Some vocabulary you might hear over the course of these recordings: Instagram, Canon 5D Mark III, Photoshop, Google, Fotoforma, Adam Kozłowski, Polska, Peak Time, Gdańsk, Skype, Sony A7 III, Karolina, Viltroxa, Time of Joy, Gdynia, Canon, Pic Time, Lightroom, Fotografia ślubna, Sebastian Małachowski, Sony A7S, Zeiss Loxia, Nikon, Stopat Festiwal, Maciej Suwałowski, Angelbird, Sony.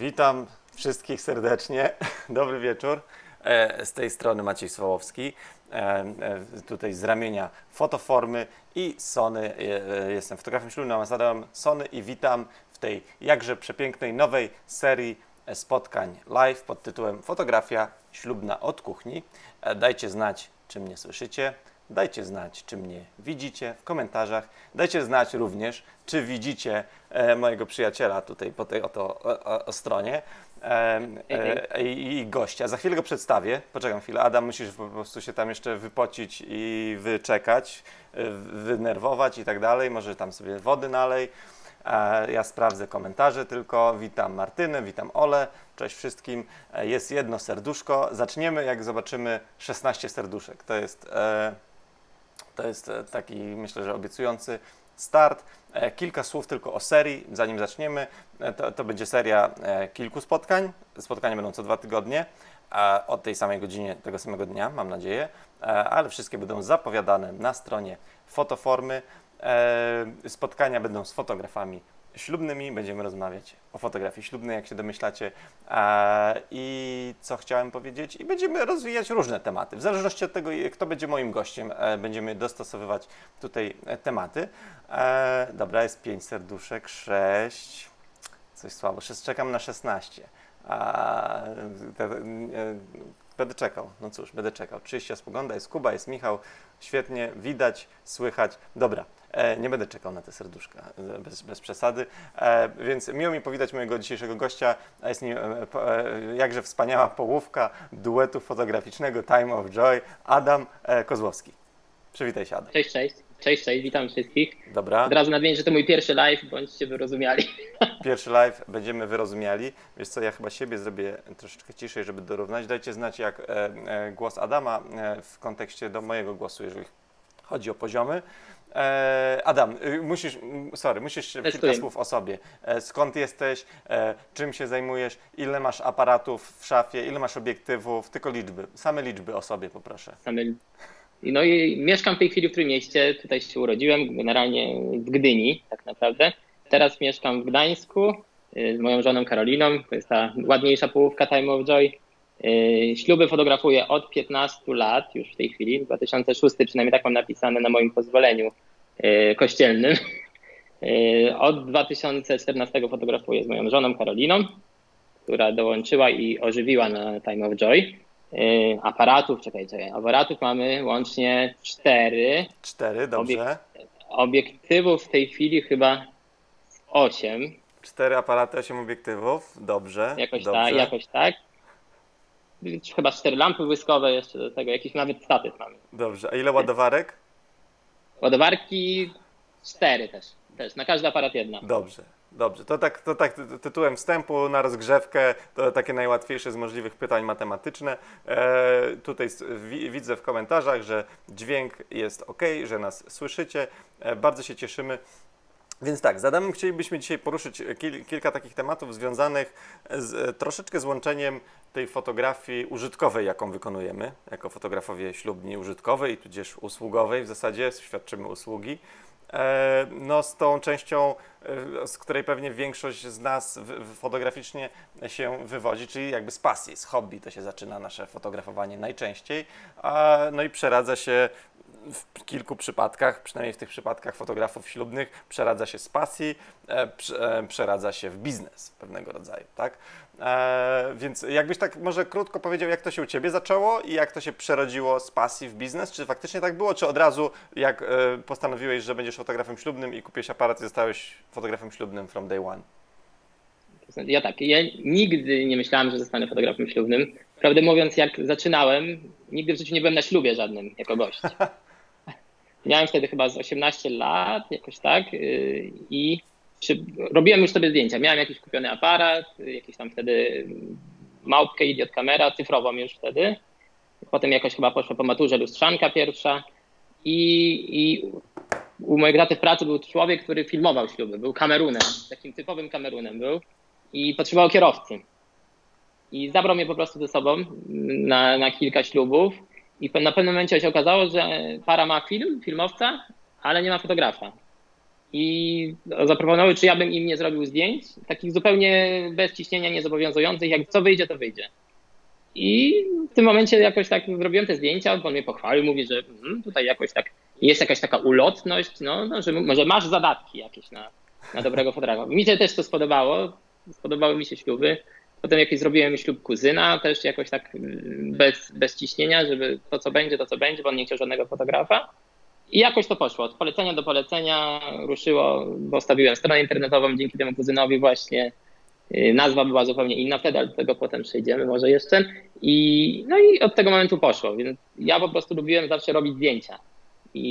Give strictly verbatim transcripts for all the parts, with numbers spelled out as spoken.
Witam wszystkich serdecznie. Dobry wieczór. Z tej strony Maciej Suwałowski. Tutaj z ramienia Fotoformy i Sony. Jestem fotografem ślubnym, ambasadorem Sony i witam w tej jakże przepięknej nowej serii spotkań live pod tytułem Fotografia ślubna od kuchni. Dajcie znać, czy mnie słyszycie. Dajcie znać, czy mnie widzicie w komentarzach. Dajcie znać również, czy widzicie e, mojego przyjaciela tutaj po tej oto o, o, o stronie e, e, i gościa. Za chwilę go przedstawię. Poczekam chwilę. Adam, musisz po prostu się tam jeszcze wypocić i wyczekać, e, wynerwować i tak dalej. Może tam sobie wody nalej. E, ja sprawdzę komentarze tylko. Witam Martynę, witam Olę. Cześć wszystkim. E, jest jedno serduszko. Zaczniemy, jak zobaczymy szesnaście serduszek. To jest... E, To jest taki, myślę, że obiecujący start. Kilka słów tylko o serii, zanim zaczniemy. To, to będzie seria kilku spotkań. Spotkania będą co dwa tygodnie, od tej samej godzinie, tego samego dnia, mam nadzieję. Ale wszystkie będą zapowiadane na stronie Fotoformy. Spotkania będą z fotografami ślubnymi. Będziemy rozmawiać o fotografii ślubnej, jak się domyślacie. I co chciałem powiedzieć? I będziemy rozwijać różne tematy. W zależności od tego, kto będzie moim gościem, będziemy dostosowywać tutaj tematy. Dobra, jest pięć serduszek, sześć. Coś słabo. Czekam na szesnaście. Będę czekał, no cóż, będę czekał. trzydzieści spogląda, jest Kuba, jest Michał. Świetnie, widać, słychać. Dobra, e, nie będę czekał na te serduszka, bez, bez przesady. E, więc miło mi powitać mojego dzisiejszego gościa. Jest nim e, e, jakże wspaniała połówka duetu fotograficznego Time of Joy, Adam e, Kozłowski. Przywitaj się, Adam. Cześć, cześć. Cześć, cześć, witam wszystkich. Dobra. Od razu nadmienię, że to mój pierwszy live, bądźcie wyrozumiali. Pierwszy live, będziemy wyrozumiali. Wiesz co, ja chyba siebie zrobię troszeczkę ciszej, żeby dorównać. Dajcie znać, jak e, e, głos Adama e, w kontekście do mojego głosu, jeżeli chodzi o poziomy. E, Adam, musisz, sorry, musisz Testuję. kilka słów o sobie. E, skąd jesteś, e, czym się zajmujesz, ile masz aparatów w szafie, ile masz obiektywów, tylko liczby, same liczby o sobie poproszę. Same liczby. No i mieszkam w tej chwili w Trójmieście, tutaj się urodziłem, generalnie w Gdyni tak naprawdę. Teraz mieszkam w Gdańsku z moją żoną Karoliną, to jest ta ładniejsza połówka Time of Joy. Śluby fotografuję od piętnastu lat już w tej chwili, dwa tysiące szósty, przynajmniej tak mam napisane na moim pozwoleniu kościelnym. Od dwa tysiące czternastego fotografuję z moją żoną Karoliną, która dołączyła i ożywiła na Time of Joy. Aparatów, czekajcie, aparatów mamy łącznie cztery. Cztery, dobrze. Obiektywów w tej chwili chyba osiem. Cztery aparaty, osiem obiektywów, dobrze. Jakoś dobrze. tak, jakoś tak. Chyba cztery lampy błyskowe jeszcze do tego, jakiś nawet statyw mamy. Dobrze, a ile ładowarek? Ładowarki cztery też, też, na każdy aparat jedna. Dobrze. Dobrze, to tak, to tak tytułem wstępu na rozgrzewkę, to takie najłatwiejsze z możliwych pytań matematyczne. E, tutaj widzę w komentarzach, że dźwięk jest ok, że nas słyszycie, e, bardzo się cieszymy. Więc tak, z Adamem chcielibyśmy dzisiaj poruszyć kil, kilka takich tematów związanych z troszeczkę złączeniem tej fotografii użytkowej, jaką wykonujemy, jako fotografowie ślubni użytkowej, tudzież usługowej w zasadzie, świadczymy usługi. No z tą częścią, z której pewnie większość z nas fotograficznie się wywodzi, czyli jakby z pasji, z hobby to się zaczyna nasze fotografowanie najczęściej, no i przeradza się w kilku przypadkach, przynajmniej w tych przypadkach fotografów ślubnych, przeradza się z pasji, przeradza się w biznes pewnego rodzaju, tak? Więc jakbyś tak może krótko powiedział, jak to się u Ciebie zaczęło i jak to się przerodziło z pasji w biznes? Czy faktycznie tak było, czy od razu jak postanowiłeś, że będziesz fotografem ślubnym i kupiłeś aparat i zostałeś fotografem ślubnym from day one? Ja tak, ja nigdy nie myślałem, że zostanę fotografem ślubnym. Prawdę mówiąc, jak zaczynałem, nigdy w życiu nie byłem na ślubie żadnym jako gość. Miałem wtedy chyba z osiemnaście lat, jakoś tak, i przy... robiłem już sobie zdjęcia. Miałem jakiś kupiony aparat, jakiś tam wtedy małpkę, idiot kamera, cyfrową już wtedy. Potem jakoś chyba poszła po maturze lustrzanka pierwsza i, i u mojego taty w pracy był człowiek, który filmował śluby, był kamerunem, takim typowym kamerunem był i potrzebował kierowcy. I zabrał mnie po prostu ze sobą na, na kilka ślubów i na pewnym momencie się okazało, że para ma film, filmowca, ale nie ma fotografa. i zaproponowały, czy ja bym im nie zrobił zdjęć, takich zupełnie bez ciśnienia, niezobowiązujących, jak co wyjdzie, to wyjdzie. I w tym momencie jakoś tak zrobiłem te zdjęcia, on mnie pochwalił, mówi, że hmm, tutaj jakoś tak jest jakaś taka ulotność, no, no, że może masz zadatki jakieś na, na dobrego fotografa. Mi się też to spodobało, spodobały mi się śluby. Potem jakiś zrobiłem ślub kuzyna, też jakoś tak bez, bez ciśnienia, żeby to co będzie, to co będzie, bo on nie chciał żadnego fotografa. I jakoś to poszło, od polecenia do polecenia ruszyło, bo stawiłem stronę internetową dzięki temu kuzynowi właśnie. Nazwa była zupełnie inna wtedy, ale do tego potem przejdziemy może jeszcze. I, no i od tego momentu poszło, więc ja po prostu lubiłem zawsze robić zdjęcia. I,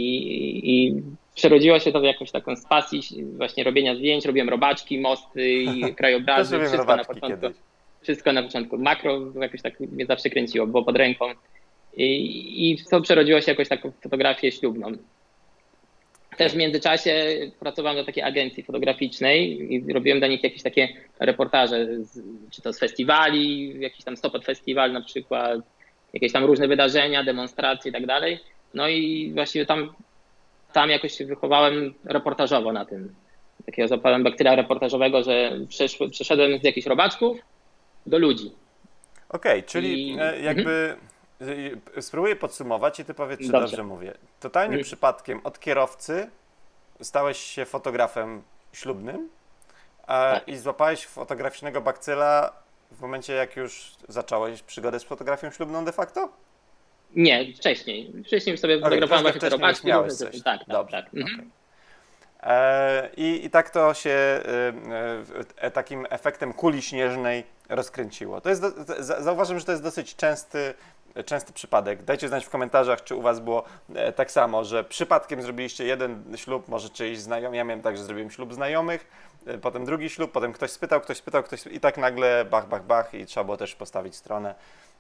i przerodziło się to w jakąś taką z pasji właśnie robienia zdjęć. Robiłem robaczki, mosty i krajobrazy, wszystko na początku. Kiedyś. Wszystko na początku. Makro jakoś tak mnie zawsze kręciło, było pod ręką. I, i to przerodziło się jakoś taką fotografię ślubną. Też w międzyczasie pracowałem do takiej agencji fotograficznej i robiłem dla nich jakieś takie reportaże, z, czy to z festiwali, jakiś tam Stopat Festiwal na przykład, jakieś tam różne wydarzenia, demonstracje i tak dalej. No i właściwie tam, tam jakoś się wychowałem reportażowo na tym. Takiego zapałem bakteria reportażowego, że przesz, przeszedłem z jakichś robaczków do ludzi. Okej, okay, czyli I... jakby... Spróbuję podsumować i ty powiedz, czy dobrze, dobrze mówię. Totalnie mm. przypadkiem od kierowcy stałeś się fotografem ślubnym a, tak. i złapałeś fotograficznego bakcyla w momencie, jak już zacząłeś przygodę z fotografią ślubną de facto? Nie, wcześniej. Wcześniej sobie fotografowałem okay, właśnie robaczki. Tak, tak, dobrze. Tak. Mhm. Okay. E, i, I tak to się e, e, takim efektem kuli śnieżnej rozkręciło. To jest do, za, zauważam, że to jest dosyć częsty Częsty przypadek. Dajcie znać w komentarzach, czy u was było e, tak samo, że przypadkiem zrobiliście jeden ślub, może czyjś znajomy. Ja miałem tak, że zrobiłem ślub znajomych, e, potem drugi ślub, potem ktoś spytał, ktoś spytał, ktoś spytał, i tak nagle bach, bach, bach i trzeba było też postawić stronę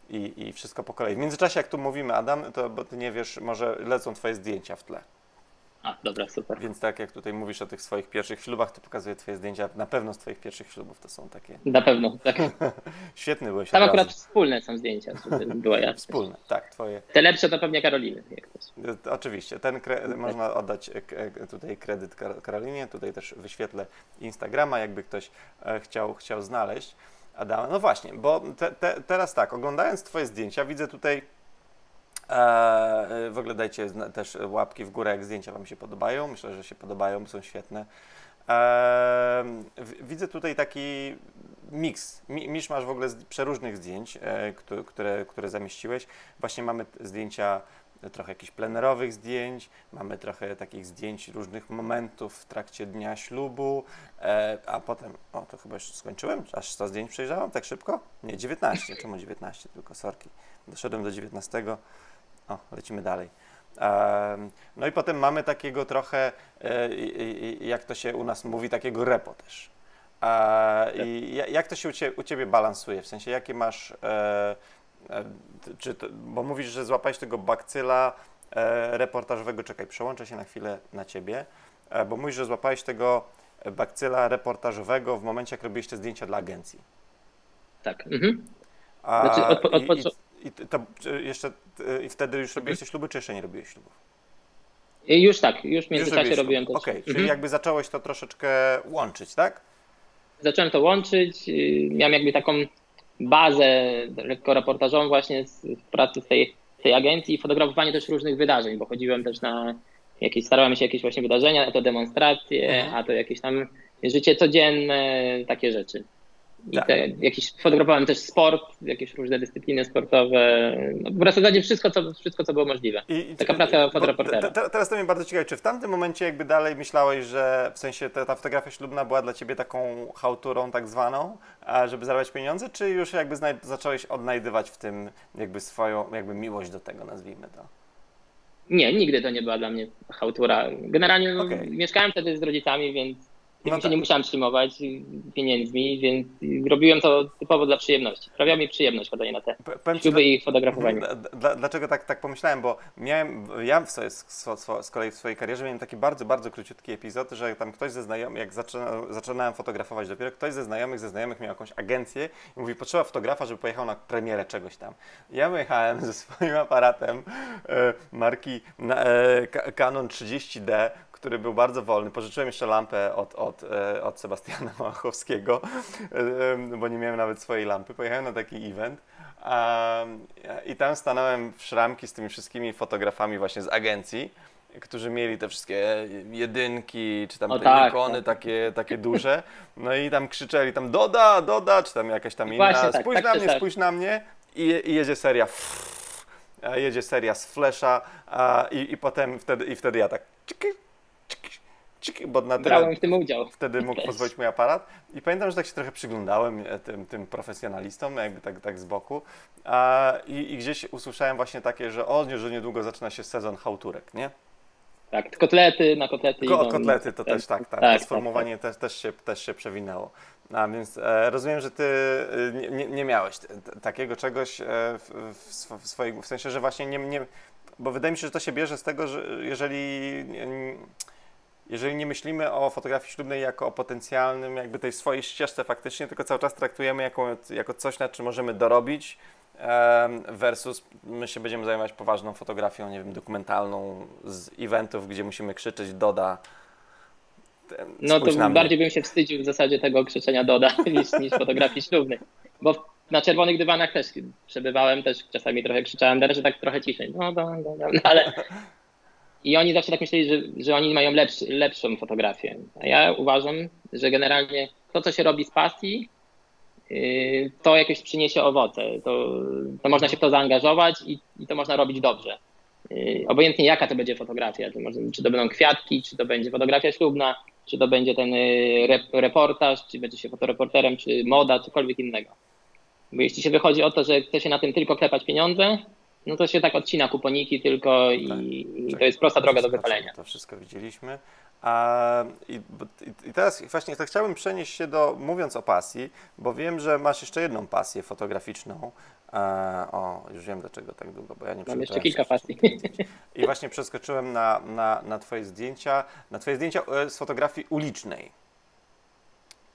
i, i wszystko po kolei. W międzyczasie, jak tu mówimy, Adam, to bo ty nie wiesz, może lecą twoje zdjęcia w tle. A, dobra, super. Więc tak jak tutaj mówisz o tych swoich pierwszych ślubach, to pokazuję twoje zdjęcia, na pewno z twoich pierwszych ślubów to są takie... Na pewno, tak. Świetny byłeś. Tam akurat wspólne są zdjęcia, żeby była jasność. Wspólne, tak, twoje. Te lepsze to pewnie Karoliny. Jak to oczywiście, ten tak. Można oddać tutaj kredyt Karolinie, tutaj też wyświetlę Instagrama, jakby ktoś chciał, chciał znaleźć Adama. No właśnie, bo te, te, teraz tak, oglądając twoje zdjęcia, widzę tutaj... W ogóle dajcie też łapki w górę, jak zdjęcia wam się podobają. Myślę, że się podobają, są świetne. Widzę tutaj taki miks. Misz masz w ogóle przeróżnych zdjęć, które, które zamieściłeś. Właśnie mamy zdjęcia, trochę jakichś plenerowych zdjęć, mamy trochę takich zdjęć różnych momentów w trakcie dnia ślubu, a potem, o to chyba już skończyłem, aż sto zdjęć przejrzałem tak szybko? Nie, dziewiętnaście, czemu dziewiętnaście tylko, sorki. Doszedłem do dziewiętnastego. O, lecimy dalej. No i potem mamy takiego trochę, jak to się u nas mówi, takiego repo też. I jak to się u Ciebie balansuje? W sensie, jakie masz, czy to, bo mówisz, że złapałeś tego bakcyla reportażowego, czekaj, przełączę się na chwilę na Ciebie, bo mówisz, że złapałeś tego bakcyla reportażowego w momencie, jak robiłeś te zdjęcia dla agencji. Tak. Mhm. Znaczy, od, od, od, od... I to jeszcze i wtedy już robiłeś te śluby, czy jeszcze nie robiłeś ślubów? Już tak, już w międzyczasie już robiłem to. Okej, okay, czyli mhm. jakby zacząłeś to troszeczkę łączyć, tak? Zacząłem to łączyć, miałem jakby taką bazę lekko reportażową właśnie z pracy w tej, tej agencji i fotografowanie też różnych wydarzeń, bo chodziłem też na jakieś, starałem się jakieś właśnie wydarzenia, a to demonstracje, mhm. a to jakieś tam życie codzienne, takie rzeczy. I tak. te, jakiś, fotografowałem też sport, jakieś różne dyscypliny sportowe, no, w zasadzie wszystko co, wszystko, co było możliwe. I, Taka praca fotoreportera. Te, teraz to mnie bardzo ciekawi, czy w tamtym momencie jakby dalej myślałeś, że w sensie ta, ta fotografia ślubna była dla ciebie taką chałturą tak zwaną, żeby zarabiać pieniądze, czy już jakby zacząłeś odnajdywać w tym jakby swoją jakby miłość do tego, nazwijmy to? Nie, nigdy to nie była dla mnie chałtura. Generalnie okay. mieszkałem wtedy z rodzicami, więc Ja no się tak. nie musiałem trzymać pieniędzmi, więc robiłem to typowo dla przyjemności. Sprawiała mi przyjemność chodzenie na te P śluby i fotografowanie. Dlaczego tak, tak pomyślałem? Bo miałem, ja w sobie, z kolei w swojej karierze miałem taki bardzo, bardzo króciutki epizod, że tam ktoś ze znajomych, jak zaczyna, zaczynałem fotografować dopiero, ktoś ze znajomych, ze znajomych miał jakąś agencję i mówi, potrzeba fotografa, żeby pojechał na premierę czegoś tam. Ja wyjechałem ze swoim aparatem e, marki na, e, Canon trzydzieści D, który był bardzo wolny. Pożyczyłem jeszcze lampę od, od, od Sebastiana Małachowskiego, bo nie miałem nawet swojej lampy. Pojechałem na taki event i tam stanąłem w szramki z tymi wszystkimi fotografami właśnie z agencji, którzy mieli te wszystkie jedynki, czy tam o te tak, Nikony tak. Takie, takie duże. No i tam krzyczeli tam doda, doda, czy tam jakaś tam inna. Właśnie, spójrz tak, na tak mnie, spójrz na mnie. I, i jedzie seria. Fff, jedzie seria z flesza i, i potem wtedy, i wtedy ja tak. Bo na tyle brałem w tym udział. Wtedy mógł pozwolić mój aparat. I pamiętam, że tak się trochę przyglądałem tym, tym profesjonalistom, jakby tak, tak z boku. I, I gdzieś usłyszałem właśnie takie, że o, że niedługo zaczyna się sezon chałturek, nie? Tak, kotlety na kotlety. Ko od kotlety to też tak, tak. tak sformułowanie tak, tak. Też, też, się, też się przewinęło. A więc e, rozumiem, że ty nie, nie miałeś t, t, takiego czegoś w, w, w swojej, w sensie, że właśnie nie, nie... Bo wydaje mi się, że to się bierze z tego, że jeżeli... Jeżeli nie myślimy o fotografii ślubnej jako o potencjalnym, jakby tej swojej ścieżce faktycznie, tylko cały czas traktujemy jako, jako coś, nad czym możemy dorobić, versus my się będziemy zajmować poważną fotografią, nie wiem, dokumentalną z eventów, gdzie musimy krzyczeć doda. No to bardziej bym się wstydził w zasadzie tego krzyczenia doda niż, niż fotografii ślubnej, bo na czerwonych dywanach też przebywałem, też czasami trochę krzyczałem, teraz tak trochę ciszej, no, no, no, no ale... I oni zawsze tak myśleli, że, że oni mają lepszy, lepszą fotografię. A ja uważam, że generalnie to, co się robi z pasji, yy, to jakoś przyniesie owoce. To, to można się w to zaangażować i, i to można robić dobrze. Yy, obojętnie jaka to będzie fotografia. To może, czy to będą kwiatki, czy to będzie fotografia ślubna, czy to będzie ten yy, reportaż, czy będzie się fotoreporterem, czy moda, cokolwiek innego. Bo jeśli się wychodzi o to, że chce się na tym tylko klepać pieniądze, no to się tak odcina kuponiki tylko i, tak, i to jest prosta droga do wypalenia. To wszystko widzieliśmy. A, i, i teraz właśnie tak chciałbym przenieść się do, mówiąc o pasji, bo wiem, że masz jeszcze jedną pasję fotograficzną. A, o, już wiem dlaczego tak długo, bo ja nie mam jeszcze kilka pasji. I właśnie przeskoczyłem na, na, na twoje zdjęcia, na twoje zdjęcia z fotografii ulicznej.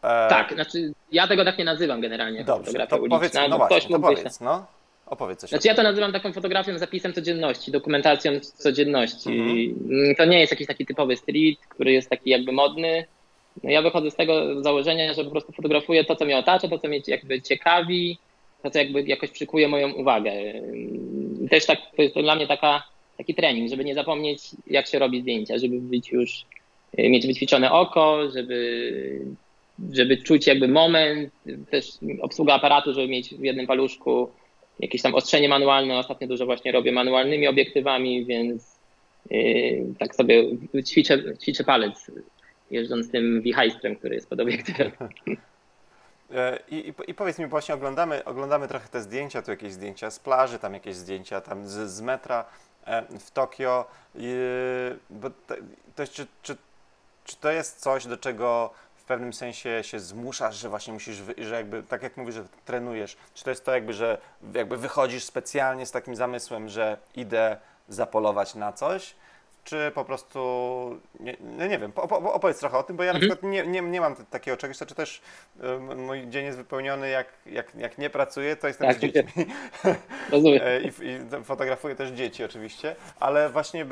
E... Tak, znaczy ja tego tak nie nazywam generalnie. Dobrze, fotografia to powiedz, no właśnie, ktoś to powiedz, no. Opowiedz coś. Znaczy ja to nazywam taką fotografią zapisem codzienności, dokumentacją codzienności. Mm-hmm. To nie jest jakiś taki typowy street, który jest taki jakby modny. No ja wychodzę z tego założenia, że po prostu fotografuję to, co mnie otacza, to, co mnie jakby ciekawi, to, co jakby jakoś przykuje moją uwagę. I też tak, to jest dla mnie taka, taki trening, żeby nie zapomnieć, jak się robi zdjęcia, żeby być już, mieć wyćwiczone oko, żeby, żeby czuć jakby moment, też obsługa aparatu, żeby mieć w jednym paluszku jakieś tam ostrzenie manualne, ostatnio dużo właśnie robię manualnymi obiektywami, więc yy, tak sobie ćwiczę, ćwiczę palec, jeżdżąc tym wichajstrem, który jest pod obiektywem. I, i, I powiedz mi, właśnie oglądamy, oglądamy trochę te zdjęcia, tu jakieś zdjęcia z plaży, tam jakieś zdjęcia tam z, z metra w Tokio, yy, bo to, to, czy, czy, czy to jest coś, do czego w pewnym sensie się zmuszasz, że właśnie musisz, że jakby, tak jak mówisz, że trenujesz, czy to jest to jakby, że jakby wychodzisz specjalnie z takim zamysłem, że idę zapolować na coś, czy po prostu, nie, nie wiem, opowiedz trochę o tym, bo ja na przykład nie, nie, nie mam takiego czegoś, czy też mój dzień jest wypełniony, jak, jak, jak nie pracuję, to jestem tak, z dziećmi. Rozumiem. I, I fotografuję też dzieci oczywiście, ale właśnie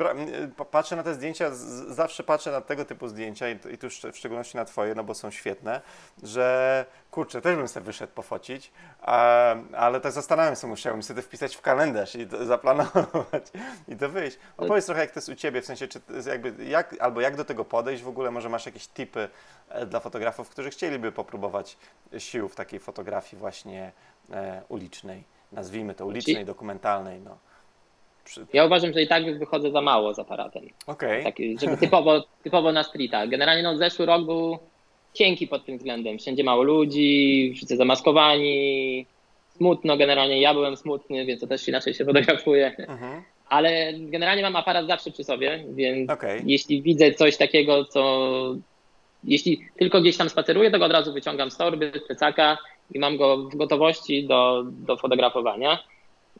patrzę na te zdjęcia, zawsze patrzę na tego typu zdjęcia i, i tu w szczególności na twoje, no bo są świetne, że kurczę, też bym sobie wyszedł pofocić, a, ale tak zastanawiam się, musiałbym sobie to wpisać w kalendarz i to zaplanować i to wyjść. Opowiedz trochę, jak to jest u ciebie, w sensie, czy jakby jak, albo jak do tego podejść w ogóle, może masz jakieś tipy dla fotografów, którzy chcieliby popróbować sił w takiej fotografii właśnie e, ulicznej, nazwijmy to ulicznej, dokumentalnej, no. Przy... Ja uważam, że i tak wychodzę za mało z aparatem. Okej. Okay. Żeby typowo, typowo na streetach. Generalnie no, zeszły rok był cienki pod tym względem. Wszędzie mało ludzi, wszyscy zamaskowani, smutno generalnie. Ja byłem smutny, więc to też inaczej się fotografuje. Mhm. Ale generalnie mam aparat zawsze przy sobie, więc okay. Jeśli widzę coś takiego, co... Jeśli tylko gdzieś tam spaceruję, to go od razu wyciągam z torby, z plecaka i mam go w gotowości do, do fotografowania.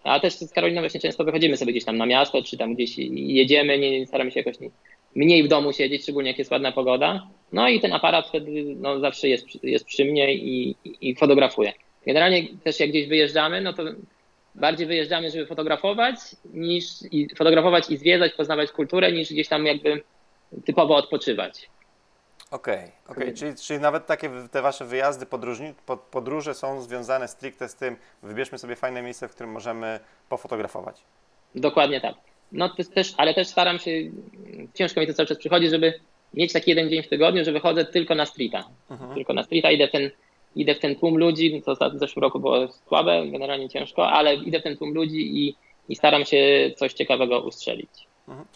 A też z Karoliną właśnie często wychodzimy sobie gdzieś tam na miasto, czy tam gdzieś jedziemy, nie, staramy się jakoś nie, mniej w domu siedzieć, szczególnie jak jest ładna pogoda. No i ten aparat wtedy no, zawsze jest, jest przy mnie i, i fotografuję. Generalnie też jak gdzieś wyjeżdżamy, no to bardziej wyjeżdżamy, żeby fotografować, niż i fotografować i zwiedzać, poznawać kulturę, niż gdzieś tam jakby typowo odpoczywać. Okej, okay, okay. Czyli, czyli nawet takie te wasze wyjazdy, podróżni, podróże są związane stricte z tym, wybierzmy sobie fajne miejsce, w którym możemy pofotografować. Dokładnie tak. No, też, ale też staram się, ciężko mi to cały czas przychodzi, żeby mieć taki jeden dzień w tygodniu, że wychodzę tylko na streeta. Mhm. Tylko na streeta, idę w ten, idę w ten tłum ludzi, co w zeszłym roku było słabe, generalnie ciężko, ale idę w ten tłum ludzi i, i staram się coś ciekawego ustrzelić. Mhm.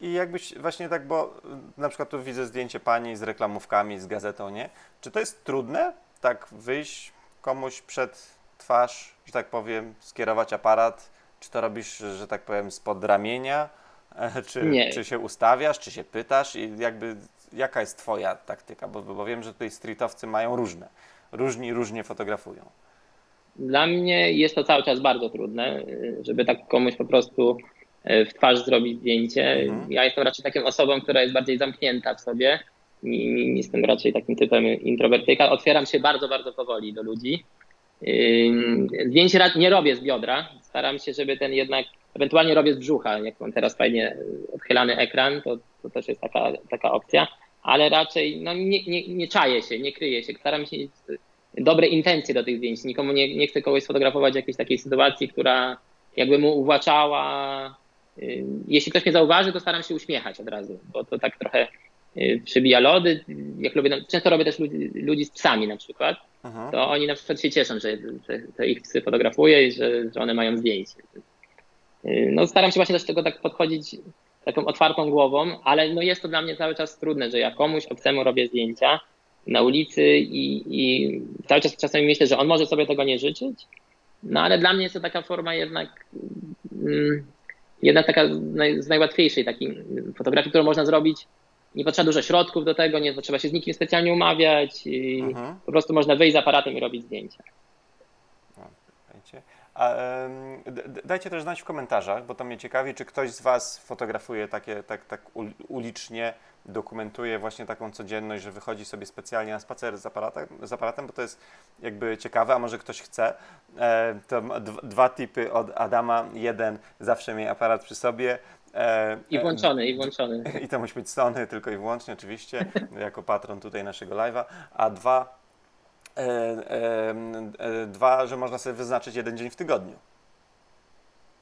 I jakbyś właśnie tak, bo na przykład tu widzę zdjęcie pani z reklamówkami, z gazetą, nie? Czy to jest trudne, tak wyjść komuś przed twarz, że tak powiem, skierować aparat? Czy to robisz, że tak powiem, spod ramienia? Czy, czy się ustawiasz, czy się pytasz? I jakby jaka jest twoja taktyka? Bo, bo wiem, że tutaj streetowcy mają różne. Różni różnie fotografują. Dla mnie jest to cały czas bardzo trudne, żeby tak komuś po prostu w twarz zrobić zdjęcie. Mhm. Ja jestem raczej taką osobą, która jest bardziej zamknięta w sobie. Nie jestem raczej takim typem introwertyka. Otwieram się bardzo, bardzo powoli do ludzi. Zdjęć nie robię z biodra. Staram się, żeby ten jednak, ewentualnie robię z brzucha. Jak mam teraz fajnie odchylany ekran, to, to też jest taka, taka opcja. Ale raczej no, nie, nie, nie czaję się, nie kryję się. Staram się mieć dobre intencje do tych zdjęć. Nikomu nie, nie chcę kogoś sfotografować w jakiejś takiej sytuacji, która jakby mu uwłaczała. Jeśli ktoś mnie zauważy, to staram się uśmiechać od razu, bo to tak trochę przybija lody. Jak lubię, często robię też ludzi, ludzi z psami na przykład, aha, to oni na przykład się cieszą, że, że, że ich psy fotografuję i że, że one mają zdjęcie. No, staram się właśnie też do tego tak podchodzić taką otwartą głową, ale no jest to dla mnie cały czas trudne, że ja komuś obcemu robię zdjęcia na ulicy i, i cały czas czasami myślę, że on może sobie tego nie życzyć, no ale dla mnie jest to taka forma jednak... Mm, Jedna taka z najłatwiejszej takiej fotografii, którą można zrobić. Nie potrzeba dużo środków do tego, nie potrzeba się z nikim specjalnie umawiać. I po prostu można wyjść z aparatem i robić zdjęcia. A, dajcie też znać w komentarzach, bo to mnie ciekawi, czy ktoś z was fotografuje takie, tak, tak ulicznie, dokumentuje właśnie taką codzienność, że wychodzi sobie specjalnie na spacer z aparatem, z aparatem bo to jest jakby ciekawe, a może ktoś chce. E, to dwa tipy od Adama. Jeden, zawsze miej aparat przy sobie. E, I włączony, e, i włączony. I to musi być Sony, tylko i wyłącznie oczywiście, jako patron tutaj naszego live'a. A dwa, E, e, e, dwa, że można sobie wyznaczyć jeden dzień w tygodniu.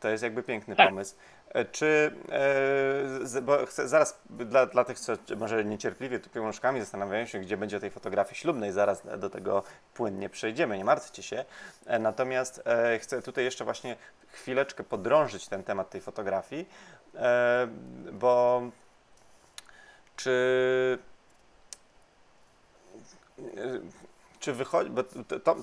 To jest jakby piękny tak. pomysł. E, czy, e, bo chcę, zaraz dla, dla tych, co może niecierpliwie tu pieniążkami zastanawiają się, gdzie będzie tej fotografii ślubnej, zaraz do tego płynnie przejdziemy, nie martwcie się. E, natomiast e, chcę tutaj jeszcze właśnie chwileczkę podrążyć ten temat tej fotografii, e, bo czy... E, Czy wychodzi, bo to, to, to,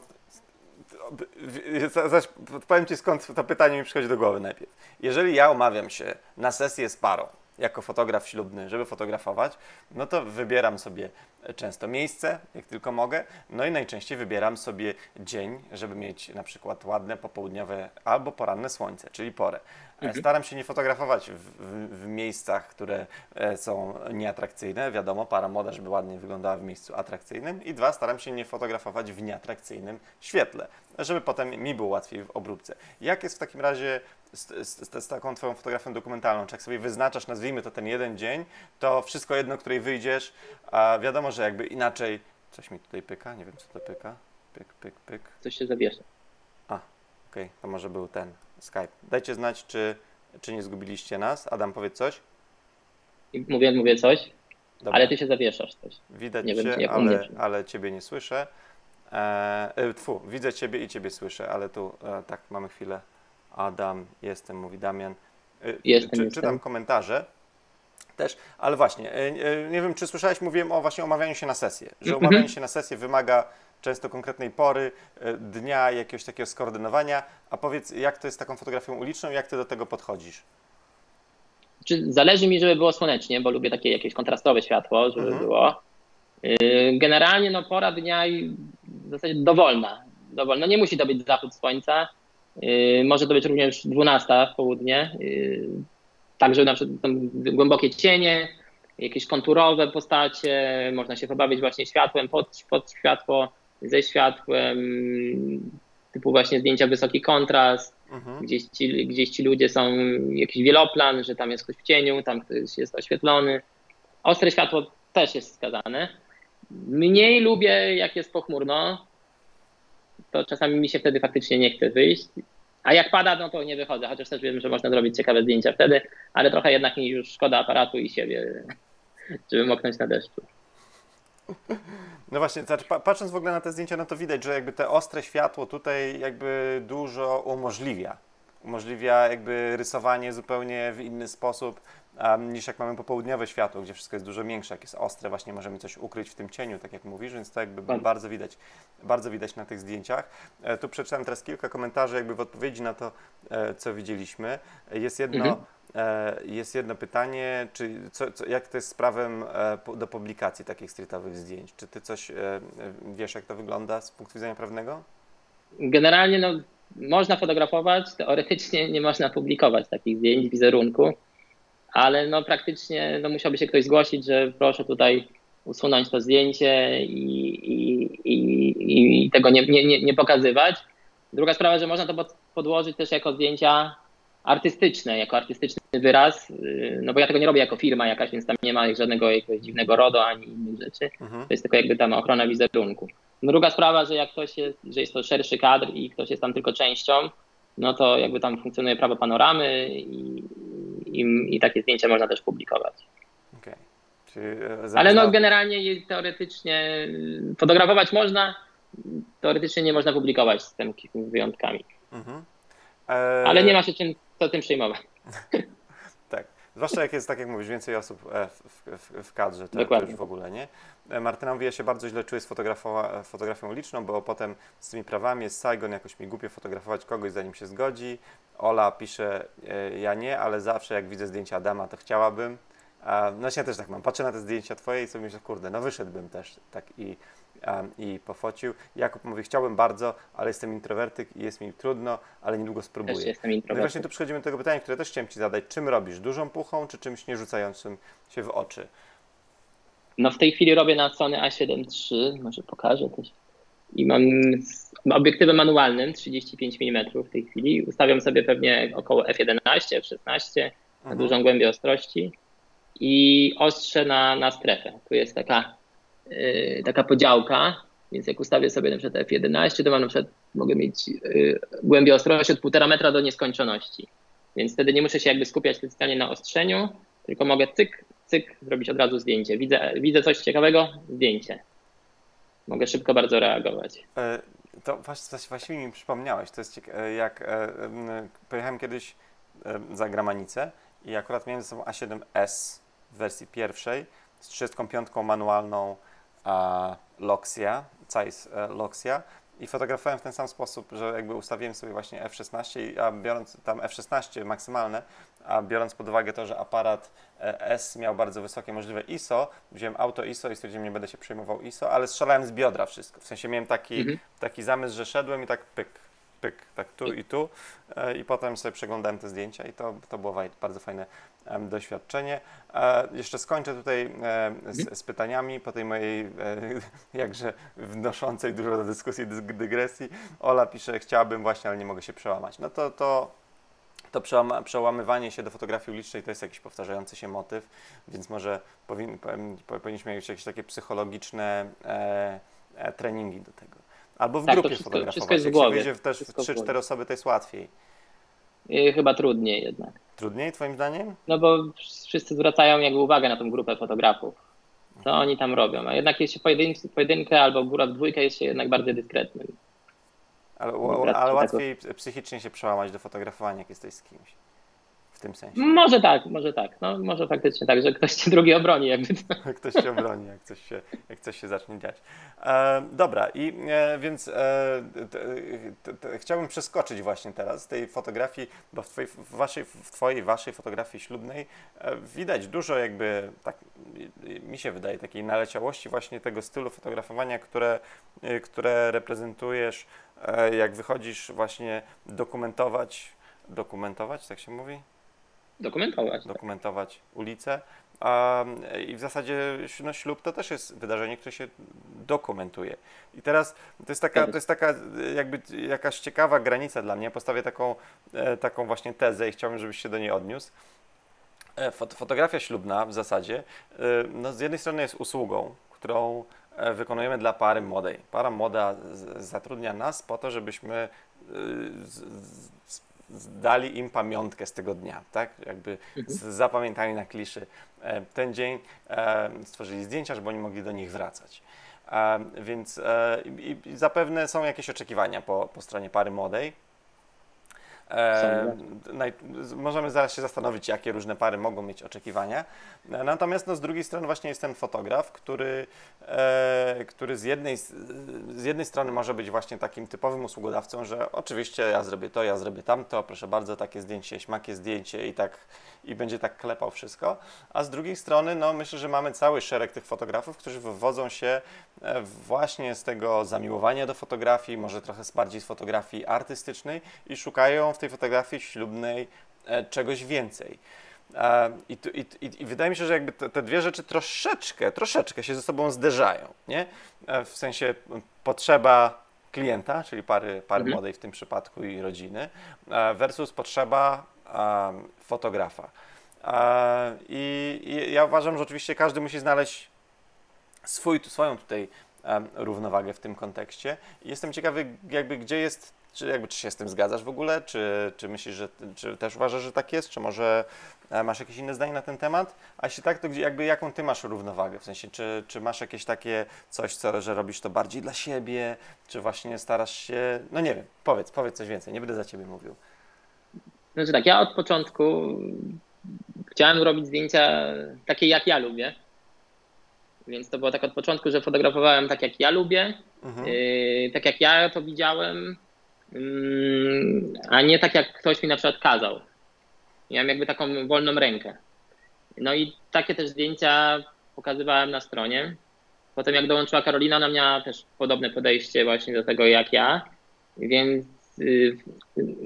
zaś powiem ci, skąd to pytanie mi przychodzi do głowy najpierw. Jeżeli ja umawiam się na sesję z parą, jako fotograf ślubny, żeby fotografować, no to wybieram sobie często miejsce, jak tylko mogę, no i najczęściej wybieram sobie dzień, żeby mieć na przykład ładne popołudniowe albo poranne słońce, czyli porę. Mhm. Staram się nie fotografować w, w, w miejscach, które są nieatrakcyjne, wiadomo, para młoda, żeby ładnie wyglądała w miejscu atrakcyjnym i dwa, staram się nie fotografować w nieatrakcyjnym świetle, żeby potem mi było łatwiej w obróbce. Jak jest w takim razie Z, z, z taką twoją fotografią dokumentalną, czy jak sobie wyznaczasz, nazwijmy to ten jeden dzień, to wszystko jedno, której wyjdziesz, a wiadomo, że jakby inaczej... Coś mi tutaj pyka, nie wiem, co to pyka. Pyk, pyk, pyk. Coś się zabierze. A, okej, okay. To może był ten Skype. Dajcie znać, czy, czy nie zgubiliście nas. Adam, powiedz coś. Mówię, mówię coś, dobra. Ale ty się zawieszasz coś. Widać nie cię, wiem, ale, ale ciebie nie słyszę. E, tfu, widzę ciebie i ciebie słyszę, ale tu e, tak, mamy chwilę. Adam, jestem, mówi Damian. Jestem, Czy, jestem. Czytam komentarze też, ale właśnie, nie wiem, czy słyszałeś, mówiłem o właśnie omawianiu się na sesję, że omawianie mm -hmm. się na sesję wymaga często konkretnej pory, dnia, jakiegoś takiego skoordynowania, a powiedz, jak to jest z taką fotografią uliczną, jak ty do tego podchodzisz? Czy zależy mi, żeby było słonecznie, bo lubię takie jakieś kontrastowe światło, żeby mm -hmm. było. Generalnie no, pora dnia i w zasadzie dowolna, dowolna, nie musi to być zachód słońca. Yy, może to być również dwunasta w południe, yy, także na przykład są głębokie cienie, jakieś konturowe postacie, można się pobawić właśnie światłem, pod, pod światło, ze światłem, typu właśnie zdjęcia wysoki kontrast, mhm. gdzieś, ci, gdzieś ci ludzie są, jakiś wieloplan, że tam jest ktoś w cieniu, tam ktoś jest oświetlony, Ostre światło też jest wskazane. Mniej lubię, jak jest pochmurno, to czasami mi się wtedy faktycznie nie chce wyjść. A jak pada, no to nie wychodzę, chociaż też wiem, że można zrobić ciekawe zdjęcia wtedy, ale trochę jednak mi już szkoda aparatu i siebie, żeby moknąć na deszczu. No właśnie, patrząc w ogóle na te zdjęcia, no to widać, że jakby te ostre światło tutaj jakby dużo umożliwia. Umożliwia jakby rysowanie zupełnie w inny sposób um, niż jak mamy popołudniowe światło, gdzie wszystko jest dużo większe, jak jest ostre, właśnie możemy coś ukryć w tym cieniu, tak jak mówisz, więc to jakby tak. bardzo widać, bardzo widać na tych zdjęciach. E, tu przeczytałem teraz kilka komentarzy jakby w odpowiedzi na to, e, co widzieliśmy. Jest jedno, mhm. e, jest jedno pytanie, czy co, co, jak to jest z prawem e, po, do publikacji takich streetowych zdjęć? Czy ty coś e, wiesz, jak to wygląda z punktu widzenia prawnego? Generalnie no można fotografować, teoretycznie nie można publikować takich zdjęć, wizerunku, ale no praktycznie no musiałby się ktoś zgłosić, że proszę tutaj usunąć to zdjęcie i, i, i, i tego nie, nie, nie pokazywać. Druga sprawa, że można to podłożyć też jako zdjęcia artystyczne, jako artystyczny wyraz, no bo ja tego nie robię jako firma jakaś, więc tam nie ma żadnego jakiegoś dziwnego RODO ani innych rzeczy, mhm. to jest tylko jakby tam ochrona wizerunku. Druga sprawa, że jak ktoś jest, że jest to szerszy kadr i ktoś jest tam tylko częścią, no to jakby tam funkcjonuje prawo panoramy i, i, i takie zdjęcia można też publikować. Okay. Czyli, ale no generalnie teoretycznie fotografować można, teoretycznie nie można publikować z tymi wyjątkami. Mhm. Eee... Ale nie ma się czym, co tym przejmować. Zwłaszcza jak jest, tak jak mówisz, więcej osób w, w, w kadrze, to, to już w ogóle nie. Martyna mówi, ja się bardzo źle czuję z fotografią uliczną, bo potem z tymi prawami jest Saigon, jakoś mi głupio fotografować kogoś, zanim się zgodzi. Ola pisze, ja nie, ale zawsze jak widzę zdjęcia Adama, to chciałabym. No właśnie, ja też tak mam, patrzę na te zdjęcia twoje i sobie myślę, kurde, no wyszedłbym też tak i, i pofocił. Jakub mówi, chciałbym bardzo, ale jestem introwertyk i jest mi trudno, ale niedługo spróbuję. Też jestem introwertyk. No i właśnie tu przychodzimy do tego pytania, które też chciałem ci zadać. Czym robisz? Dużą puchą czy czymś nie rzucającym się w oczy? No w tej chwili robię na Sony A siedem trzy, może pokażę też. I mam z obiektywem manualnym trzydzieści pięć milimetrów w tej chwili. Ustawiam sobie pewnie około F jedenaście, F szesnaście, mhm. na dużą głębię ostrości. I ostrze na, na strefę. Tu jest taka, yy, taka podziałka, więc jak ustawię sobie na przykład F jedenaście, to mam na przykład, mogę mieć yy, głębię ostrości od półtora metra do nieskończoności. Więc wtedy nie muszę się jakby skupiać specjalnie na ostrzeniu, tylko mogę cyk, cyk, zrobić od razu zdjęcie. Widzę, widzę coś ciekawego, zdjęcie. Mogę szybko bardzo reagować. E, to właściwie mi przypomniałeś, to jest jak e, e, pojechałem kiedyś e, za granicę i akurat miałem ze sobą A siedem S w wersji pierwszej z trzydziestką piątką manualną a, Loxia, Zeiss Loxia i fotografowałem w ten sam sposób, że jakby ustawiłem sobie właśnie F szesnaście, a biorąc tam F szesnaście maksymalne, a biorąc pod uwagę to, że aparat S miał bardzo wysokie możliwe I S O, wziąłem auto I S O i stwierdziłem, że nie będę się przejmował I S O, ale strzelałem z biodra wszystko. W sensie miałem taki, mhm. taki zamysł, że szedłem i tak pyk, pyk, tak tu i tu i potem sobie przeglądałem te zdjęcia i to, to było bardzo fajne doświadczenie. Jeszcze skończę tutaj z, z pytaniami po tej mojej jakże wnoszącej dużo do dyskusji dygresji. Ola pisze, chciałabym właśnie, ale nie mogę się przełamać. No to, to, to przełama, przełamywanie się do fotografii ulicznej to jest jakiś powtarzający się motyw, więc może powin, powinniśmy mieć jakieś takie psychologiczne e, e, treningi do tego. Albo w tak, grupie wszystko, fotografować. Wszystko jest w głowie. Jak się wyjdzie też w trzy cztery osoby, to jest łatwiej. I chyba trudniej jednak. Trudniej twoim zdaniem? No bo wszyscy zwracają jakby uwagę na tą grupę fotografów. Co mhm. oni tam robią. A jednak jeśli pojedynkę, pojedynkę albo góra w dwójkę jest się jednak bardziej dyskretnym. Ale, ale łatwiej tego psychicznie się przełamać do fotografowania, jak jesteś z kimś. W tym sensie. Może tak, może tak. No, może faktycznie tak, że ktoś cię drugi obroni. Jakby to. Ktoś cię obroni, jak coś się, jak coś się zacznie dziać. E, dobra, i e, więc e, t, t, t, chciałbym przeskoczyć właśnie teraz tej fotografii, bo w twojej, w waszej, w twojej waszej fotografii ślubnej e, widać dużo jakby, tak mi się wydaje, takiej naleciałości właśnie tego stylu fotografowania, które, e, które reprezentujesz, e, jak wychodzisz właśnie dokumentować, dokumentować, tak się mówi? Dokumentować. Dokumentować tak. ulicę. Um, I w zasadzie no, ślub to też jest wydarzenie, które się dokumentuje. I teraz to jest taka, to jest taka jakby jakaś ciekawa granica dla mnie. Postawię taką, e, taką właśnie tezę i chciałbym, żebyś się do niej odniósł. Fotografia ślubna w zasadzie no z jednej strony jest usługą, którą wykonujemy dla pary młodej. Para młoda zatrudnia nas po to, żebyśmy dali im pamiątkę z tego dnia, tak? Jakby zapamiętali na kliszy ten dzień, stworzyli zdjęcia, żeby oni mogli do nich wracać. Więc i, i zapewne są jakieś oczekiwania po, po stronie pary młodej. E, naj, możemy zaraz się zastanowić, jakie różne pary mogą mieć oczekiwania. Natomiast no, z drugiej strony właśnie jest ten fotograf, który, e, który z, jednej, z jednej strony może być właśnie takim typowym usługodawcą, że oczywiście ja zrobię to, ja zrobię tamto, proszę bardzo, takie zdjęcie, śmakie zdjęcie i tak i będzie tak klepał wszystko. A z drugiej strony no, myślę, że mamy cały szereg tych fotografów, którzy wywodzą się właśnie z tego zamiłowania do fotografii, może trochę bardziej z fotografii artystycznej i szukają w tej fotografii ślubnej czegoś więcej. I, i, i wydaje mi się, że jakby te, te dwie rzeczy troszeczkę, troszeczkę się ze sobą zderzają, nie? W sensie potrzeba klienta, czyli pary, pary mhm. młodej w tym przypadku i rodziny, versus potrzeba fotografa. I, i ja uważam, że oczywiście każdy musi znaleźć swój, swoją tutaj równowagę w tym kontekście. Jestem ciekawy, jakby gdzie jest. Czy, jakby, czy się z tym zgadzasz w ogóle? Czy, czy myślisz, że czy też uważasz, że tak jest? Czy może masz jakieś inne zdanie na ten temat? A jeśli tak, to gdzie, jakby, jaką ty masz równowagę? W sensie, czy, czy masz jakieś takie coś, co, że robisz to bardziej dla siebie? Czy właśnie starasz się... No nie wiem, powiedz, powiedz coś więcej, nie będę za ciebie mówił. Znaczy tak, ja od początku chciałem robić zdjęcia takie, jak ja lubię. Więc to było tak od początku, że fotografowałem tak, jak ja lubię, mhm. yy, tak jak ja to widziałem. A nie tak, jak ktoś mi na przykład kazał. Miałem jakby taką wolną rękę. No i takie też zdjęcia pokazywałem na stronie. Potem jak dołączyła Karolina, ona miała też podobne podejście właśnie do tego, jak ja. Więc yy,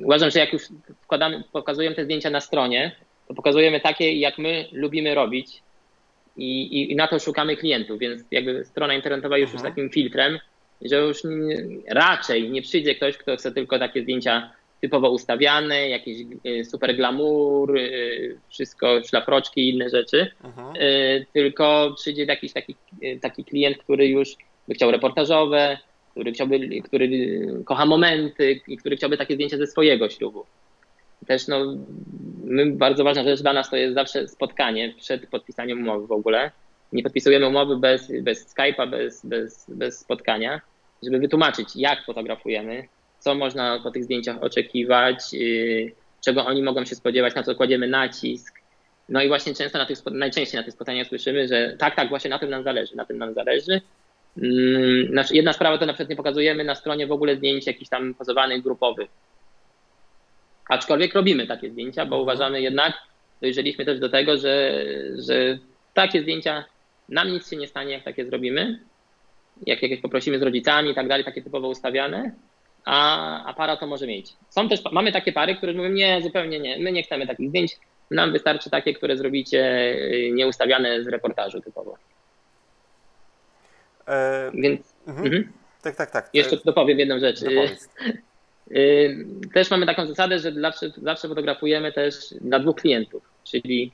uważam, że jak już wkładamy, pokazujemy te zdjęcia na stronie, to pokazujemy takie, jak my lubimy robić i, i, i na to szukamy klientów. Więc jakby strona internetowa już jest takim filtrem, że już nie, raczej nie przyjdzie ktoś, kto chce tylko takie zdjęcia typowo ustawiane, jakieś y, super glamour, y, wszystko, szlafroczki i inne rzeczy, y, tylko przyjdzie jakiś taki, y, taki klient, który już by chciał reportażowe, który, chciałby, który kocha momenty i który chciałby takie zdjęcia ze swojego ślubu. Też no, my, bardzo ważna rzecz dla nas to jest zawsze spotkanie przed podpisaniem umowy w ogóle. Nie podpisujemy umowy bez, bez Skype'a, bez, bez, bez spotkania, żeby wytłumaczyć, jak fotografujemy, co można po tych zdjęciach oczekiwać, yy, czego oni mogą się spodziewać, na co kładziemy nacisk. No i właśnie często na tych, najczęściej na tych spotkaniach słyszymy, że tak, tak, właśnie na tym nam zależy, na tym nam zależy. Yy, jedna sprawa to na przykład nie pokazujemy na stronie w ogóle zdjęć jakichś tam pozowanych, grupowych. Aczkolwiek robimy takie zdjęcia, bo uważamy jednak, dojrzeliśmy też do tego, że, że takie zdjęcia nam nic się nie stanie, jak takie zrobimy, jak jakieś poprosimy z rodzicami i tak dalej, takie typowo ustawiane, a, a para to może mieć. Są też, mamy takie pary, które mówią, nie, zupełnie nie, my nie chcemy takich zdjęć, nam wystarczy takie, które zrobicie nieustawiane z reportażu typowo. E, Więc, mhm. Mhm. Tak, tak, tak. Jeszcze dopowiem jedną rzecz. Też mamy taką zasadę, że zawsze, zawsze fotografujemy też dla dwóch klientów, czyli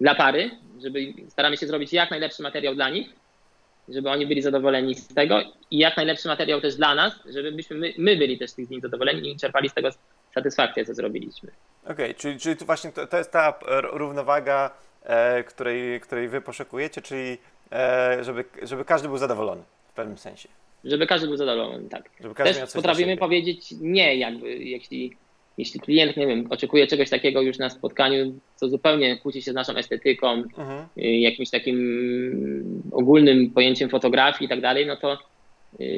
dla pary, żeby staramy się zrobić jak najlepszy materiał dla nich, żeby oni byli zadowoleni z tego i jak najlepszy materiał też dla nas, żebyśmy my, my byli też z tych zdjęć zadowoleni i czerpali z tego satysfakcję, co zrobiliśmy. Okej, okay, czyli, czyli tu właśnie to, to jest ta równowaga, e, której, której wy poszukujecie, czyli e, żeby, żeby każdy był zadowolony w pewnym sensie. Żeby każdy był zadowolony, tak. Żeby każdy też miał coś potrafimy powiedzieć nie, jakby jeśli... Jeśli klient, nie wiem, oczekuje czegoś takiego już na spotkaniu, co zupełnie kłóci się z naszą estetyką, mhm. jakimś takim ogólnym pojęciem fotografii i tak dalej, no to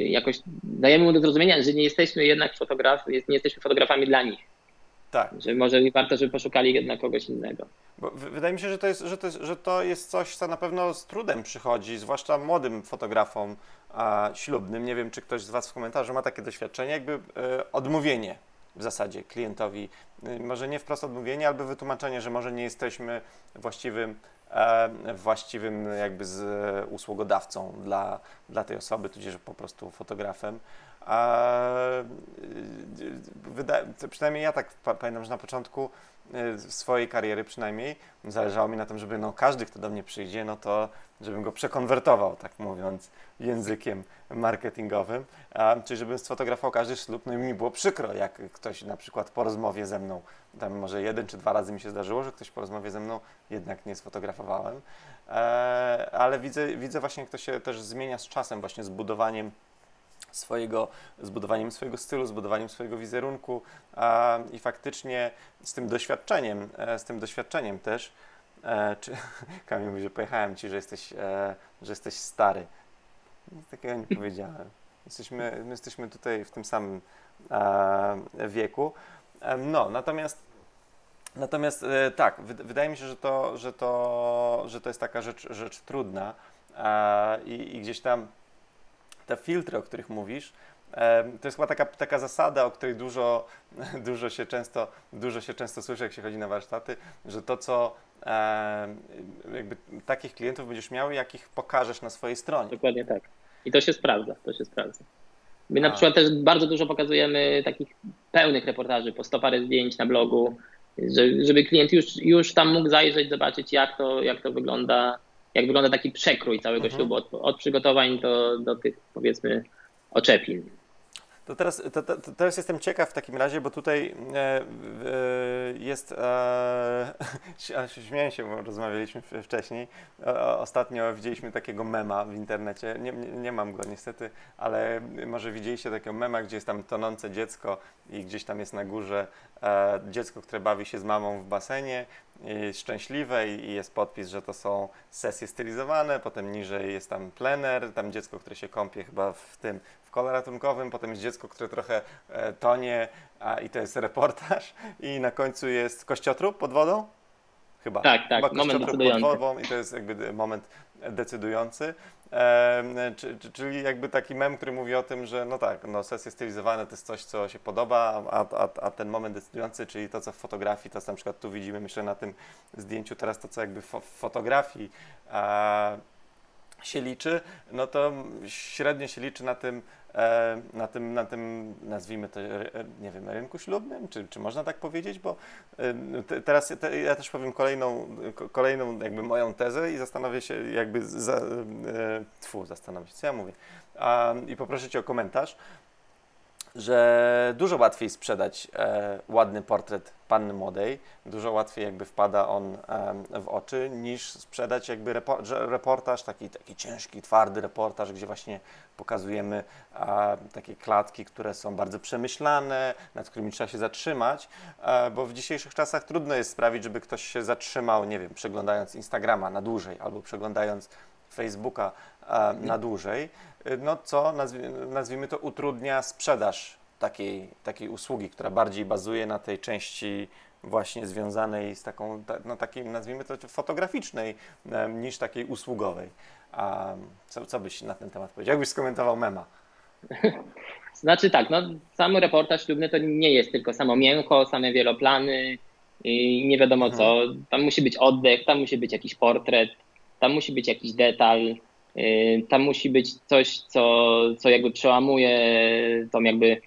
jakoś dajemy mu do zrozumienia, że nie jesteśmy jednak fotograf, nie jesteśmy fotografami dla nich. Tak. Że może warto, żeby poszukali jednak kogoś innego. Bo wydaje mi się, że to jest, że to jest, że to jest coś, co na pewno z trudem przychodzi, zwłaszcza młodym fotografom a, ślubnym. Nie wiem, czy ktoś z was w komentarzu ma takie doświadczenie, jakby y, odmówienie. W zasadzie klientowi, może nie wprost odmówienie, albo wytłumaczenie, że może nie jesteśmy właściwym, e, właściwym jakby z, e, usługodawcą dla, dla tej osoby, tudzież po prostu fotografem. E, wydaje, przynajmniej ja tak pamiętam, że na początku swojej kariery przynajmniej zależało mi na tym, żeby no każdy, kto do mnie przyjdzie, no to żebym go przekonwertował, tak mówiąc językiem marketingowym, um, czyli żebym sfotografował każdy ślub. No i mi było przykro, jak ktoś na przykład po rozmowie ze mną, tam może jeden czy dwa razy mi się zdarzyło, że ktoś po rozmowie ze mną jednak nie sfotografowałem, e, ale widzę, widzę właśnie, jak to się też zmienia z czasem, właśnie z budowaniem swojego, zbudowaniem swojego stylu, zbudowaniem swojego wizerunku a, i faktycznie z tym doświadczeniem, e, z tym doświadczeniem też, e, czy, Kamil mówi, że pojechałem Ci, że jesteś, e, że jesteś stary. Nic takiego nie powiedziałem. Jesteśmy, my jesteśmy tutaj w tym samym e, wieku. E, no, natomiast natomiast e, tak, wy, wydaje mi się, że to, że to, że to jest taka rzecz, rzecz trudna e, i, i gdzieś tam te filtry, o których mówisz, to jest chyba taka, taka zasada, o której dużo, dużo, się często, dużo się często słyszy, jak się chodzi na warsztaty, że to, co jakby takich klientów będziesz miał, jakich pokażesz na swojej stronie. Dokładnie tak. I to się sprawdza, to się sprawdza. My A. na przykład też bardzo dużo pokazujemy takich pełnych reportaży, po sto parę zdjęć na blogu, żeby klient już, już tam mógł zajrzeć, zobaczyć, jak to, jak to wygląda, jak wygląda taki przekrój całego mhm. ślubu, od, od przygotowań do, do tych, powiedzmy, oczepin. To teraz, to, to teraz jestem ciekaw w takim razie, bo tutaj e, e, jest, e, śmiałem się, bo rozmawialiśmy wcześniej, o, ostatnio widzieliśmy takiego mema w internecie, nie, nie, nie mam go niestety, ale może widzieliście takiego mema, gdzie jest tam tonące dziecko i gdzieś tam jest na górze e, dziecko, które bawi się z mamą w basenie, jest szczęśliwe i jest podpis, że to są sesje stylizowane, potem niżej jest tam plener, tam dziecko, które się kąpie chyba w tym, w kole ratunkowym, potem jest dziecko, które trochę e, tonie a, i to jest reportaż i na końcu jest kościotrup pod wodą? Chyba. Tak, tak, chyba moment decydujący. Pod wodą i to jest jakby moment decydujący, e, czy, czy, czyli jakby taki mem, który mówi o tym, że no tak, no sesje stylizowane to jest coś, co się podoba, a, a, a ten moment decydujący, czyli to, co w fotografii, to co na przykład tu widzimy, myślę na tym zdjęciu teraz, to co jakby w fotografii a, się liczy, no to średnio się liczy na tym, na tym, na tym nazwijmy to, nie wiem, rynku ślubnym, czy, czy można tak powiedzieć, bo teraz ja też powiem kolejną, kolejną jakby moją tezę i zastanawiam się jakby, za, tfu, zastanawiam się, co ja mówię, i poproszę Cię o komentarz, że dużo łatwiej sprzedać e, ładny portret panny młodej, dużo łatwiej jakby wpada on e, w oczy, niż sprzedać jakby repo, reportaż, taki, taki ciężki, twardy reportaż, gdzie właśnie pokazujemy e, takie klatki, które są bardzo przemyślane, nad którymi trzeba się zatrzymać, e, bo w dzisiejszych czasach trudno jest sprawić, żeby ktoś się zatrzymał, nie wiem, przeglądając Instagrama na dłużej albo przeglądając Facebooka e, na dłużej, no co nazwi, nazwijmy to utrudnia sprzedaż takiej, takiej usługi, która bardziej bazuje na tej części właśnie związanej z taką, ta, no takiej nazwijmy to fotograficznej e, niż takiej usługowej. A co, co byś na ten temat powiedział? Jak byś skomentował mema? Znaczy tak, no sam reportaż ślubny to nie jest tylko samo mięcho, same wieloplany i nie wiadomo co. Hmm. Tam musi być oddech, tam musi być jakiś portret, tam musi być jakiś detal, tam musi być coś, co, co jakby przełamuje tą jakby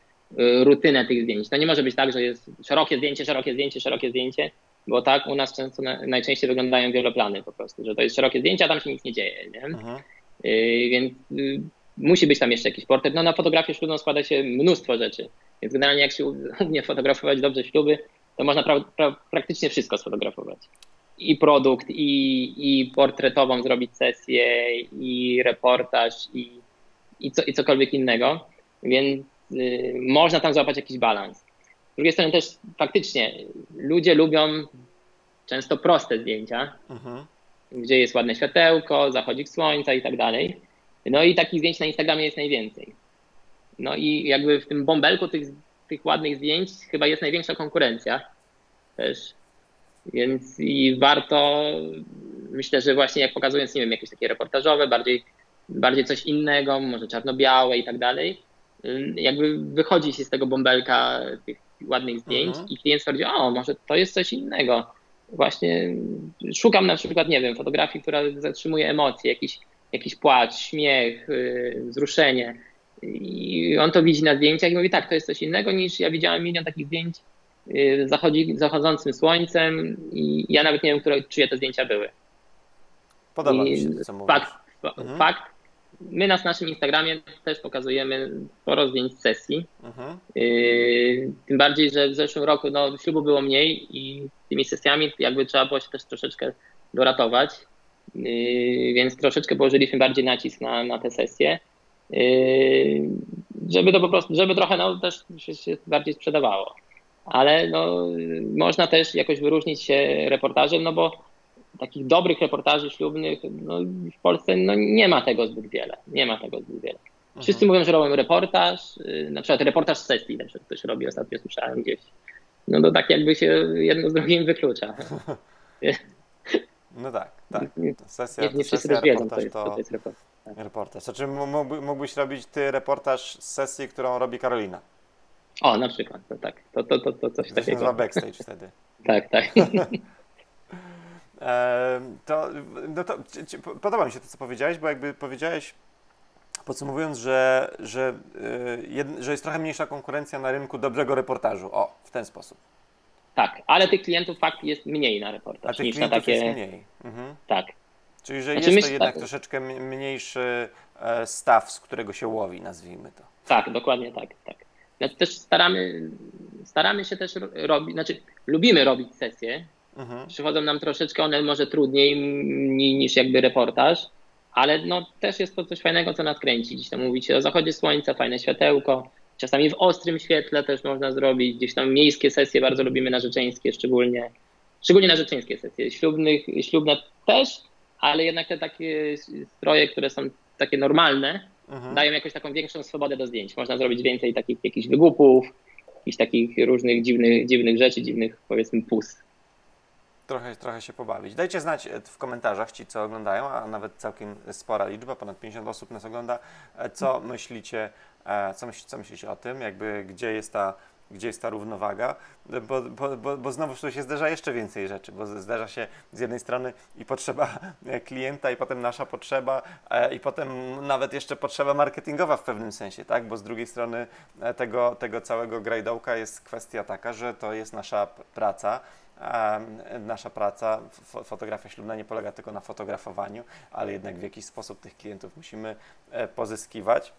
rutynę tych zdjęć. To nie może być tak, że jest szerokie zdjęcie, szerokie zdjęcie, szerokie zdjęcie, bo tak u nas często najczęściej wyglądają wieloplany po prostu, że to jest szerokie zdjęcie, a tam się nic nie dzieje, nie? Aha. Więc musi być tam jeszcze jakiś portret. No na fotografię ślubną składa się mnóstwo rzeczy, więc generalnie jak się umie fotografować dobrze śluby, to można pra pra praktycznie wszystko sfotografować. I produkt, i, i portretową zrobić sesję, i reportaż, i, i, co, i cokolwiek innego, więc y, można tam złapać jakiś balans. Z drugiej strony też faktycznie ludzie lubią często proste zdjęcia, uh-huh. gdzie jest ładne światełko, zachodzik słońca i tak dalej. No i takich zdjęć na Instagramie jest najwięcej. No i jakby w tym bąbelku tych, tych ładnych zdjęć chyba jest największa konkurencja też. Więc i warto, myślę, że właśnie jak pokazując, nie wiem, jakieś takie reportażowe, bardziej, bardziej coś innego, może czarno-białe i tak dalej, jakby wychodzi się z tego bąbelka tych ładnych zdjęć mhm. i klient stwierdzi, o, może to jest coś innego. Właśnie szukam na przykład, nie wiem, fotografii, która zatrzymuje emocje, jakiś, jakiś płacz, śmiech, wzruszenie. I on to widzi na zdjęciach i mówi tak, to jest coś innego niż ja widziałem milion takich zdjęć zachodzi, zachodzącym słońcem i ja nawet nie wiem, które, czyje te zdjęcia były. Podoba mi się to, co mówisz. Fakt, mhm. fakt. My na naszym Instagramie też pokazujemy sporo zdjęć z sesji. Mhm. Tym bardziej, że w zeszłym roku no, ślubu było mniej i tymi sesjami jakby trzeba było się też troszeczkę doratować. Więc troszeczkę położyliśmy bardziej nacisk na, na te sesje. Żeby to po prostu, żeby trochę no, też się bardziej sprzedawało. Ale no, można też jakoś wyróżnić się reportażem, no bo takich dobrych reportaży ślubnych no, w Polsce no, nie ma tego zbyt wiele. Nie ma tego zbyt wiele. Wszyscy mhm. mówią, że robią reportaż, na przykład reportaż z sesji, na przykład ktoś robi, ostatnio słyszałem gdzieś. No to tak jakby się jedno z drugim wyklucza. No tak, tak. Sesja, nie, nie sesja wiedzą, reportaż to jest, to jest reportaż. Tak. Reportaż. Znaczy mógłbyś robić ty reportaż z sesji, którą robi Karolina? O, na przykład, to tak. To, to, to, to coś to takiego. To backstage wtedy. Tak, tak. e, to, no to, ci, ci, podoba mi się to, co powiedziałeś, bo jakby powiedziałeś, podsumowując, że, że, jed, że jest trochę mniejsza konkurencja na rynku dobrego reportażu. O, w ten sposób. Tak, ale tych klientów fakt jest mniej na reportaż. A niż na takie... jest mniej. Mhm. Tak. Czyli, że znaczy, jest myśl, to jednak tak. troszeczkę mniejszy staw, z którego się łowi, nazwijmy to. Tak, dokładnie tak. tak. Znaczy, też staramy, staramy się też robić, znaczy lubimy robić sesje. Mhm. Przychodzą nam troszeczkę one może trudniej niż jakby reportaż, ale no, też jest to coś fajnego, co nadkręci. Gdzieś tam mówicie o zachodzie słońca, fajne światełko. Czasami w ostrym świetle też można zrobić. Gdzieś tam miejskie sesje bardzo lubimy, narzeczeńskie szczególnie. Szczególnie narzeczeńskie sesje. Ślubnych, ślubne też, ale jednak te takie stroje, które są takie normalne, mhm. dają jakoś taką większą swobodę do zdjęć. Można zrobić więcej takich jakichś wygłupów, jakichś takich różnych dziwnych, dziwnych rzeczy, dziwnych powiedzmy pus. Trochę, trochę się pobawić. Dajcie znać w komentarzach ci, co oglądają, a nawet całkiem spora liczba, ponad pięćdziesiąt osób nas ogląda. Co myślicie, co, myśl, co myślicie o tym, jakby gdzie jest ta, gdzie jest ta równowaga, bo, bo, bo, bo znowu tu się zderza jeszcze więcej rzeczy, bo zderza się z jednej strony i potrzeba klienta, i potem nasza potrzeba, i potem nawet jeszcze potrzeba marketingowa w pewnym sensie, tak? Bo z drugiej strony tego, tego całego grajdołka jest kwestia taka, że to jest nasza praca, a nasza praca, fotografia ślubna nie polega tylko na fotografowaniu, ale jednak w jakiś sposób tych klientów musimy pozyskiwać,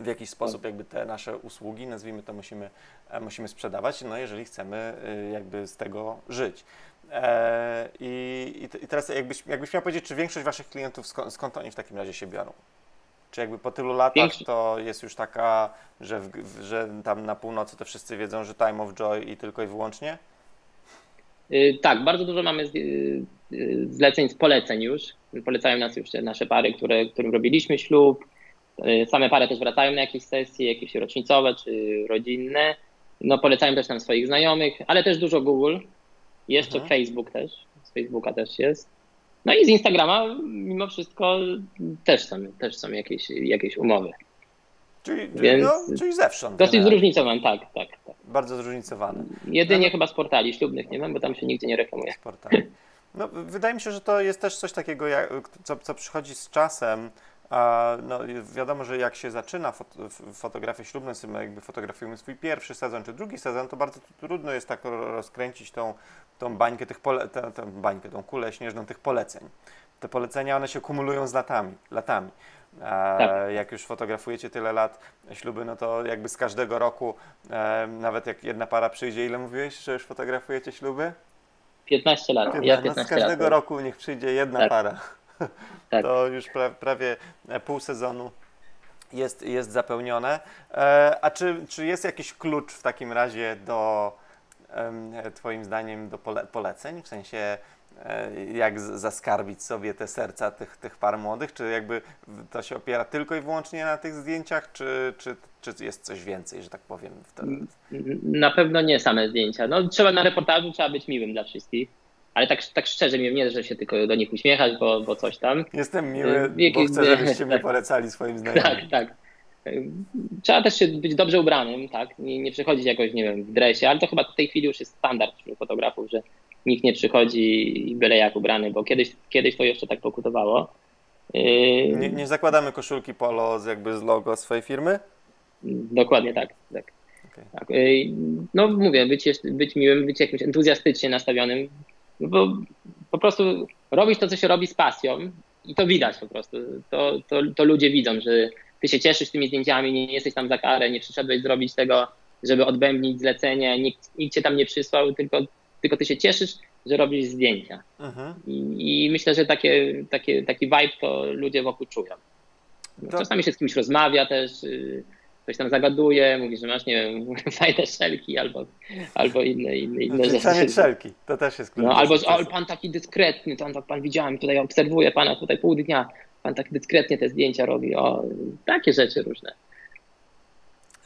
w jakiś sposób jakby te nasze usługi, nazwijmy to, musimy, musimy sprzedawać, no jeżeli chcemy jakby z tego żyć. I, i teraz jakbyś, jakbyś miał powiedzieć, czy większość waszych klientów, skąd oni w takim razie się biorą? Czy jakby po tylu latach to jest już taka, że, w, że tam na północy to wszyscy wiedzą, że Time of Joy i tylko i wyłącznie? Tak, bardzo dużo mamy zleceń z poleceń już. Polecają nas już te nasze pary, które, którym robiliśmy ślub. Same pary też wracają na jakieś sesje, jakieś rocznicowe czy rodzinne. No, polecają też nam swoich znajomych, ale też dużo Google. Jeszcze mhm. Facebook też, z Facebooka też jest. No i z Instagrama mimo wszystko też są, też są jakieś, jakieś umowy. Czyli, Więc no, czyli zewsząd. Dosyć zróżnicowany, tak, tak, tak. Bardzo zróżnicowany. Jedynie no, chyba z portali ślubnych nie mam, bo tam się nigdzie nie reklamuje. Z portali. No, wydaje mi się, że to jest też coś takiego, co, co przychodzi z czasem. No, wiadomo, że jak się zaczyna fot fotografię ślubną, jakby fotografujemy swój pierwszy sezon czy drugi sezon, to bardzo trudno jest tak rozkręcić tą, tą bańkę, tych pole tę, tę bańkę, tą kulę śnieżną tych poleceń. Te polecenia, one się kumulują z latami. latami. Tak. Jak już fotografujecie tyle lat śluby, no to jakby z każdego roku, nawet jak jedna para przyjdzie, ile mówiłeś, że już fotografujecie śluby? piętnaście lat. Ja piętnaście no z każdego lat. Roku niech przyjdzie jedna tak. para. Tak. To już pra, prawie pół sezonu jest, jest zapełnione. A czy, czy jest jakiś klucz w takim razie do, twoim zdaniem, do pole, poleceń? W sensie jak zaskarbić sobie te serca tych, tych par młodych? Czy jakby to się opiera tylko i wyłącznie na tych zdjęciach, czy, czy, czy jest coś więcej, że tak powiem? Wtedy? Na pewno nie same zdjęcia. No, trzeba na reportażu trzeba być miłym dla wszystkich, ale tak, tak szczerze mi nie, że się tylko do nich uśmiechać, bo, bo coś tam. Jestem miły, Wiek, bo chcę, żebyście tak, mnie polecali swoim znajomym. Tak, tak. Trzeba też się być dobrze ubranym, tak? Nie, nie przychodzić jakoś, nie wiem, w dresie, ale to chyba w tej chwili już jest standard wśród fotografów, że nikt nie przychodzi i byle jak ubrany, bo kiedyś, kiedyś to jeszcze tak pokutowało. Yy... Nie, nie zakładamy koszulki polo z jakby z logo swojej firmy? Dokładnie tak. tak. Okay. tak. Yy, no mówię, być, być miłym, być jakimś entuzjastycznie nastawionym, bo po prostu robisz to, co się robi z pasją i to widać po prostu. To, to, to ludzie widzą, że ty się cieszysz tymi zdjęciami, nie jesteś tam za karę, nie przyszedłeś zrobić tego, żeby odbębnić zlecenie, nikt, nikt cię tam nie przysłał, tylko, tylko ty się cieszysz, że robisz zdjęcia. I, I myślę, że takie, takie, taki vibe to ludzie wokół czują. Czasami się z kimś rozmawia też, ktoś tam zagaduje, mówi, że masz, nie wiem, fajne szelki albo, albo inne, inne, inne rzeczy. Fajne szelki, to też jest kluczowe. No, albo, o, pan taki dyskretny, tam, tam pan widziałem, tutaj obserwuję pana tutaj pół dnia, pan tak dyskretnie te zdjęcia robi, o, takie rzeczy różne.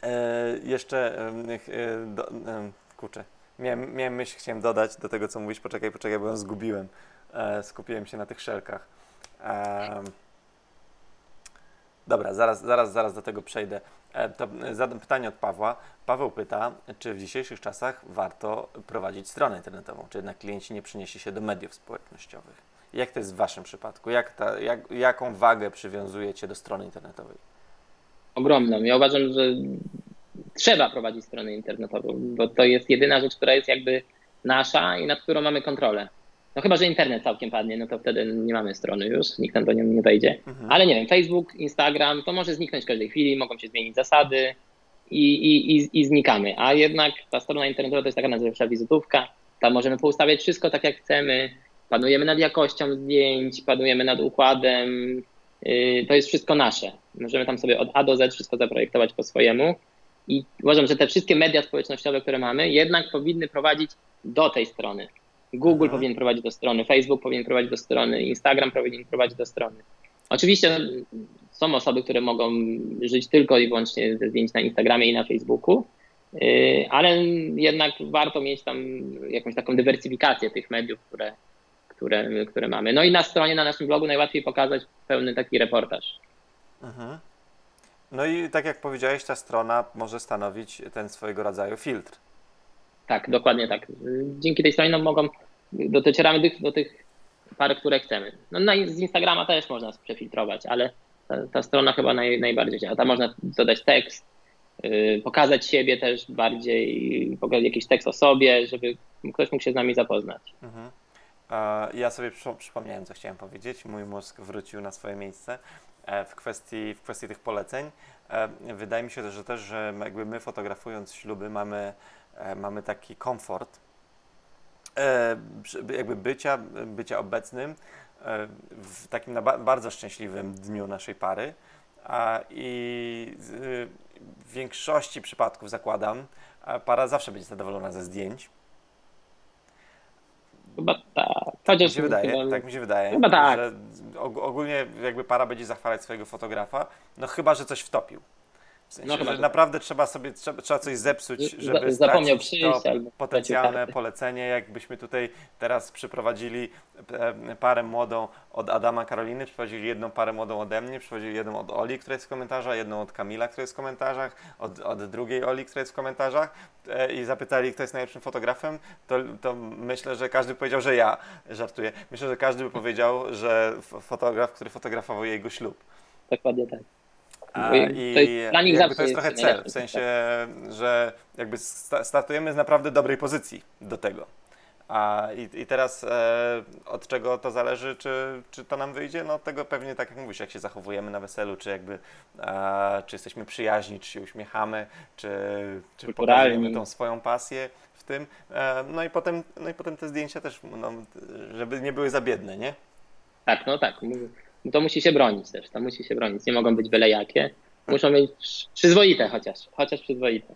E, jeszcze, e, do, e, kurczę, miałem, miałem myśl, chciałem dodać do tego, co mówisz, poczekaj, poczekaj, bo ją zgubiłem, e, skupiłem się na tych szelkach. E, dobra, zaraz, zaraz, zaraz do tego przejdę. E, to zadam pytanie od Pawła. Paweł pyta, czy w dzisiejszych czasach warto prowadzić stronę internetową, czy jednak klienci nie przyniesie się do mediów społecznościowych? Jak to jest w waszym przypadku? Jak ta, jak, jaką wagę przywiązujecie do strony internetowej? Ogromną. Ja uważam, że trzeba prowadzić stronę internetową, bo to jest jedyna rzecz, która jest jakby nasza i nad którą mamy kontrolę. No chyba, że internet całkiem padnie, no to wtedy nie mamy strony już, nikt tam do niej nie wejdzie. Mhm. Ale nie wiem, Facebook, Instagram, to może zniknąć w każdej chwili, mogą się zmienić zasady i, i, i, i znikamy. A jednak ta strona internetowa to jest taka najlepsza wizytówka, tam możemy poustawiać wszystko tak jak chcemy, panujemy nad jakością zdjęć, panujemy nad układem, yy, to jest wszystko nasze. Możemy tam sobie od A do Z wszystko zaprojektować po swojemu i uważam, że te wszystkie media społecznościowe, które mamy, jednak powinny prowadzić do tej strony. Google Aha. powinien prowadzić do strony, Facebook powinien prowadzić do strony, Instagram powinien prowadzić do strony. Oczywiście są osoby, które mogą żyć tylko i wyłącznie ze zdjęć na Instagramie i na Facebooku, yy, ale jednak warto mieć tam jakąś taką dywersyfikację tych mediów, które Które, które mamy. No i na stronie, na naszym blogu najłatwiej pokazać pełny taki reportaż. Mhm. No i tak jak powiedziałeś, ta strona może stanowić ten swojego rodzaju filtr. Tak, dokładnie tak. Dzięki tej stronie no, mogą, docieramy do tych, do tych par, które chcemy. No, no i z Instagrama też można przefiltrować, ale ta, ta strona chyba naj, najbardziej działa. Tam można dodać tekst, yy, pokazać siebie też bardziej, pokazać jakiś tekst o sobie, żeby ktoś mógł się z nami zapoznać. Mhm. Ja sobie przypomniałem, co chciałem powiedzieć. Mój mózg wrócił na swoje miejsce w kwestii, w kwestii tych poleceń. Wydaje mi się też, że też, że jakby my fotografując śluby mamy, mamy taki komfort jakby bycia, bycia obecnym w takim bardzo szczęśliwym dniu naszej pary. I w większości przypadków, zakładam, para zawsze będzie zadowolona ze zdjęć. Chyba tak. Tak mi się wydaje, chyba... tak mi się wydaje, chyba tak. Że ogólnie jakby para będzie zachwalać swojego fotografa, no chyba, że coś wtopił. W sensie, no chyba, że naprawdę tak. trzeba sobie, trzeba, trzeba coś zepsuć, żeby zapomniał przyjść, to albo potencjalne polecenie. Jakbyśmy tutaj teraz przyprowadzili parę młodą od Adama, Karoliny, przyprowadzili jedną parę młodą ode mnie, przyprowadzili jedną od Oli, która jest w komentarzach, jedną od Kamila, która jest w komentarzach, od, od drugiej Oli, która jest w komentarzach i zapytali, kto jest najlepszym fotografem, to, to myślę, że każdy by powiedział, że ja, żartuję, myślę, że każdy by powiedział, że fotograf, który fotografował jego ślub. Dokładnie tak. A, i to jest, dla nich zawsze to jest trochę cel, w sensie, że jakby startujemy z naprawdę dobrej pozycji do tego. A, i, i teraz e, od czego to zależy, czy, czy to nam wyjdzie? No tego pewnie, tak jak mówisz, jak się zachowujemy na weselu, czy jakby, e, czy jesteśmy przyjaźni, czy się uśmiechamy, czy, czy pokazujemy tą swoją pasję w tym. E, no, i potem, no i potem te zdjęcia też, no, żeby nie były za biedne, nie? Tak, no tak. To musi się bronić też, to musi się bronić. Nie mogą być byle jakie. Muszą być przyzwoite chociaż, chociaż przyzwoite.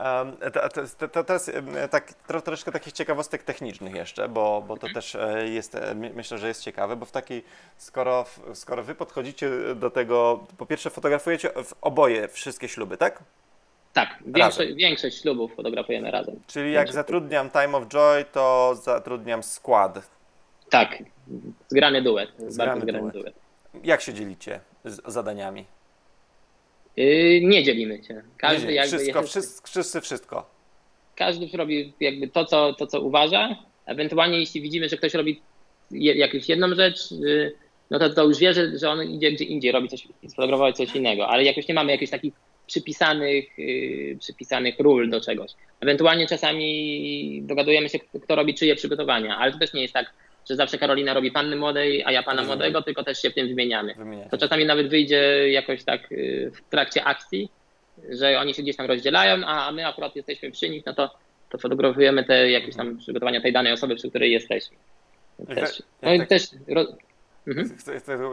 Um, to, to, to, to jest tak, tro, troszkę takich ciekawostek technicznych jeszcze, bo, bo to też jest, myślę, że jest ciekawe, bo w takiej, skoro, skoro wy podchodzicie do tego, po pierwsze fotografujecie w oboje wszystkie śluby, tak? Tak, większość, większość ślubów fotografujemy razem. Czyli jak większość. Zatrudniam Time of Joy, to zatrudniam skład. Tak, zgrany duet. Zgrany zgrany duet. duet. Jak się dzielicie z zadaniami? Yy, nie dzielimy się. Każdy nie, jakby wszystko, jest... wszyscy, wszyscy wszystko. Każdy robi jakby to, co, to, co uważa. Ewentualnie jeśli widzimy, że ktoś robi je, jakąś jedną rzecz, yy, no to, to już wie, że, że on idzie gdzie indziej, robi coś, sfotografować coś innego, ale jakoś nie mamy jakichś takich przypisanych, yy, przypisanych ról do czegoś. Ewentualnie czasami dogadujemy się, kto robi czyje przygotowania, ale to też nie jest tak, że zawsze Karolina robi panny młodej, a ja pana młodego, tylko też się w tym wymieniamy. To czasami nawet wyjdzie jakoś tak w trakcie akcji, że oni się gdzieś tam rozdzielają, a my akurat jesteśmy przy nich, no to, to fotografujemy te jakieś tam przygotowania tej danej osoby, przy której jesteśmy. Też. No i też... Mhm.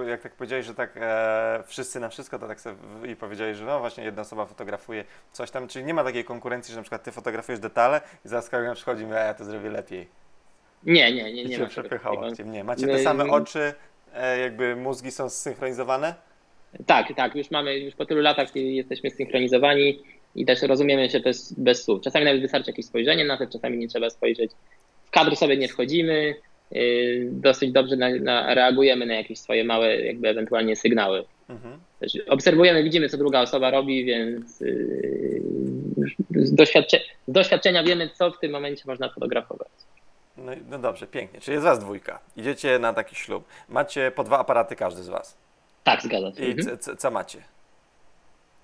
Jak tak powiedziałeś, że tak e, wszyscy na wszystko, to tak sobie i powiedziałeś, że no właśnie jedna osoba fotografuje coś tam, czyli nie ma takiej konkurencji, że na przykład ty fotografujesz detale i zaraz Karolina przychodzi i mówi, a ja to zrobię lepiej. Nie, nie, nie. nie, nie przepychało cię. Nie. Macie te same oczy, e, jakby mózgi są zsynchronizowane? Tak, tak. Już mamy, już po tylu latach jesteśmy zsynchronizowani i też rozumiemy się bez, bez słów. Czasami nawet wystarczy jakieś spojrzenie na to, czasami nie trzeba spojrzeć. W kadr sobie nie wchodzimy. Dosyć dobrze na, na, reagujemy na jakieś swoje małe, jakby ewentualnie sygnały. Mhm. Też obserwujemy, widzimy, co druga osoba robi, więc yy, z, doświadcze, z doświadczenia wiemy, co w tym momencie można fotografować. No, no dobrze, pięknie. Czyli jest was dwójka. Idziecie na taki ślub. Macie po dwa aparaty każdy z was. Tak, zgadza się. I mhm. co, co macie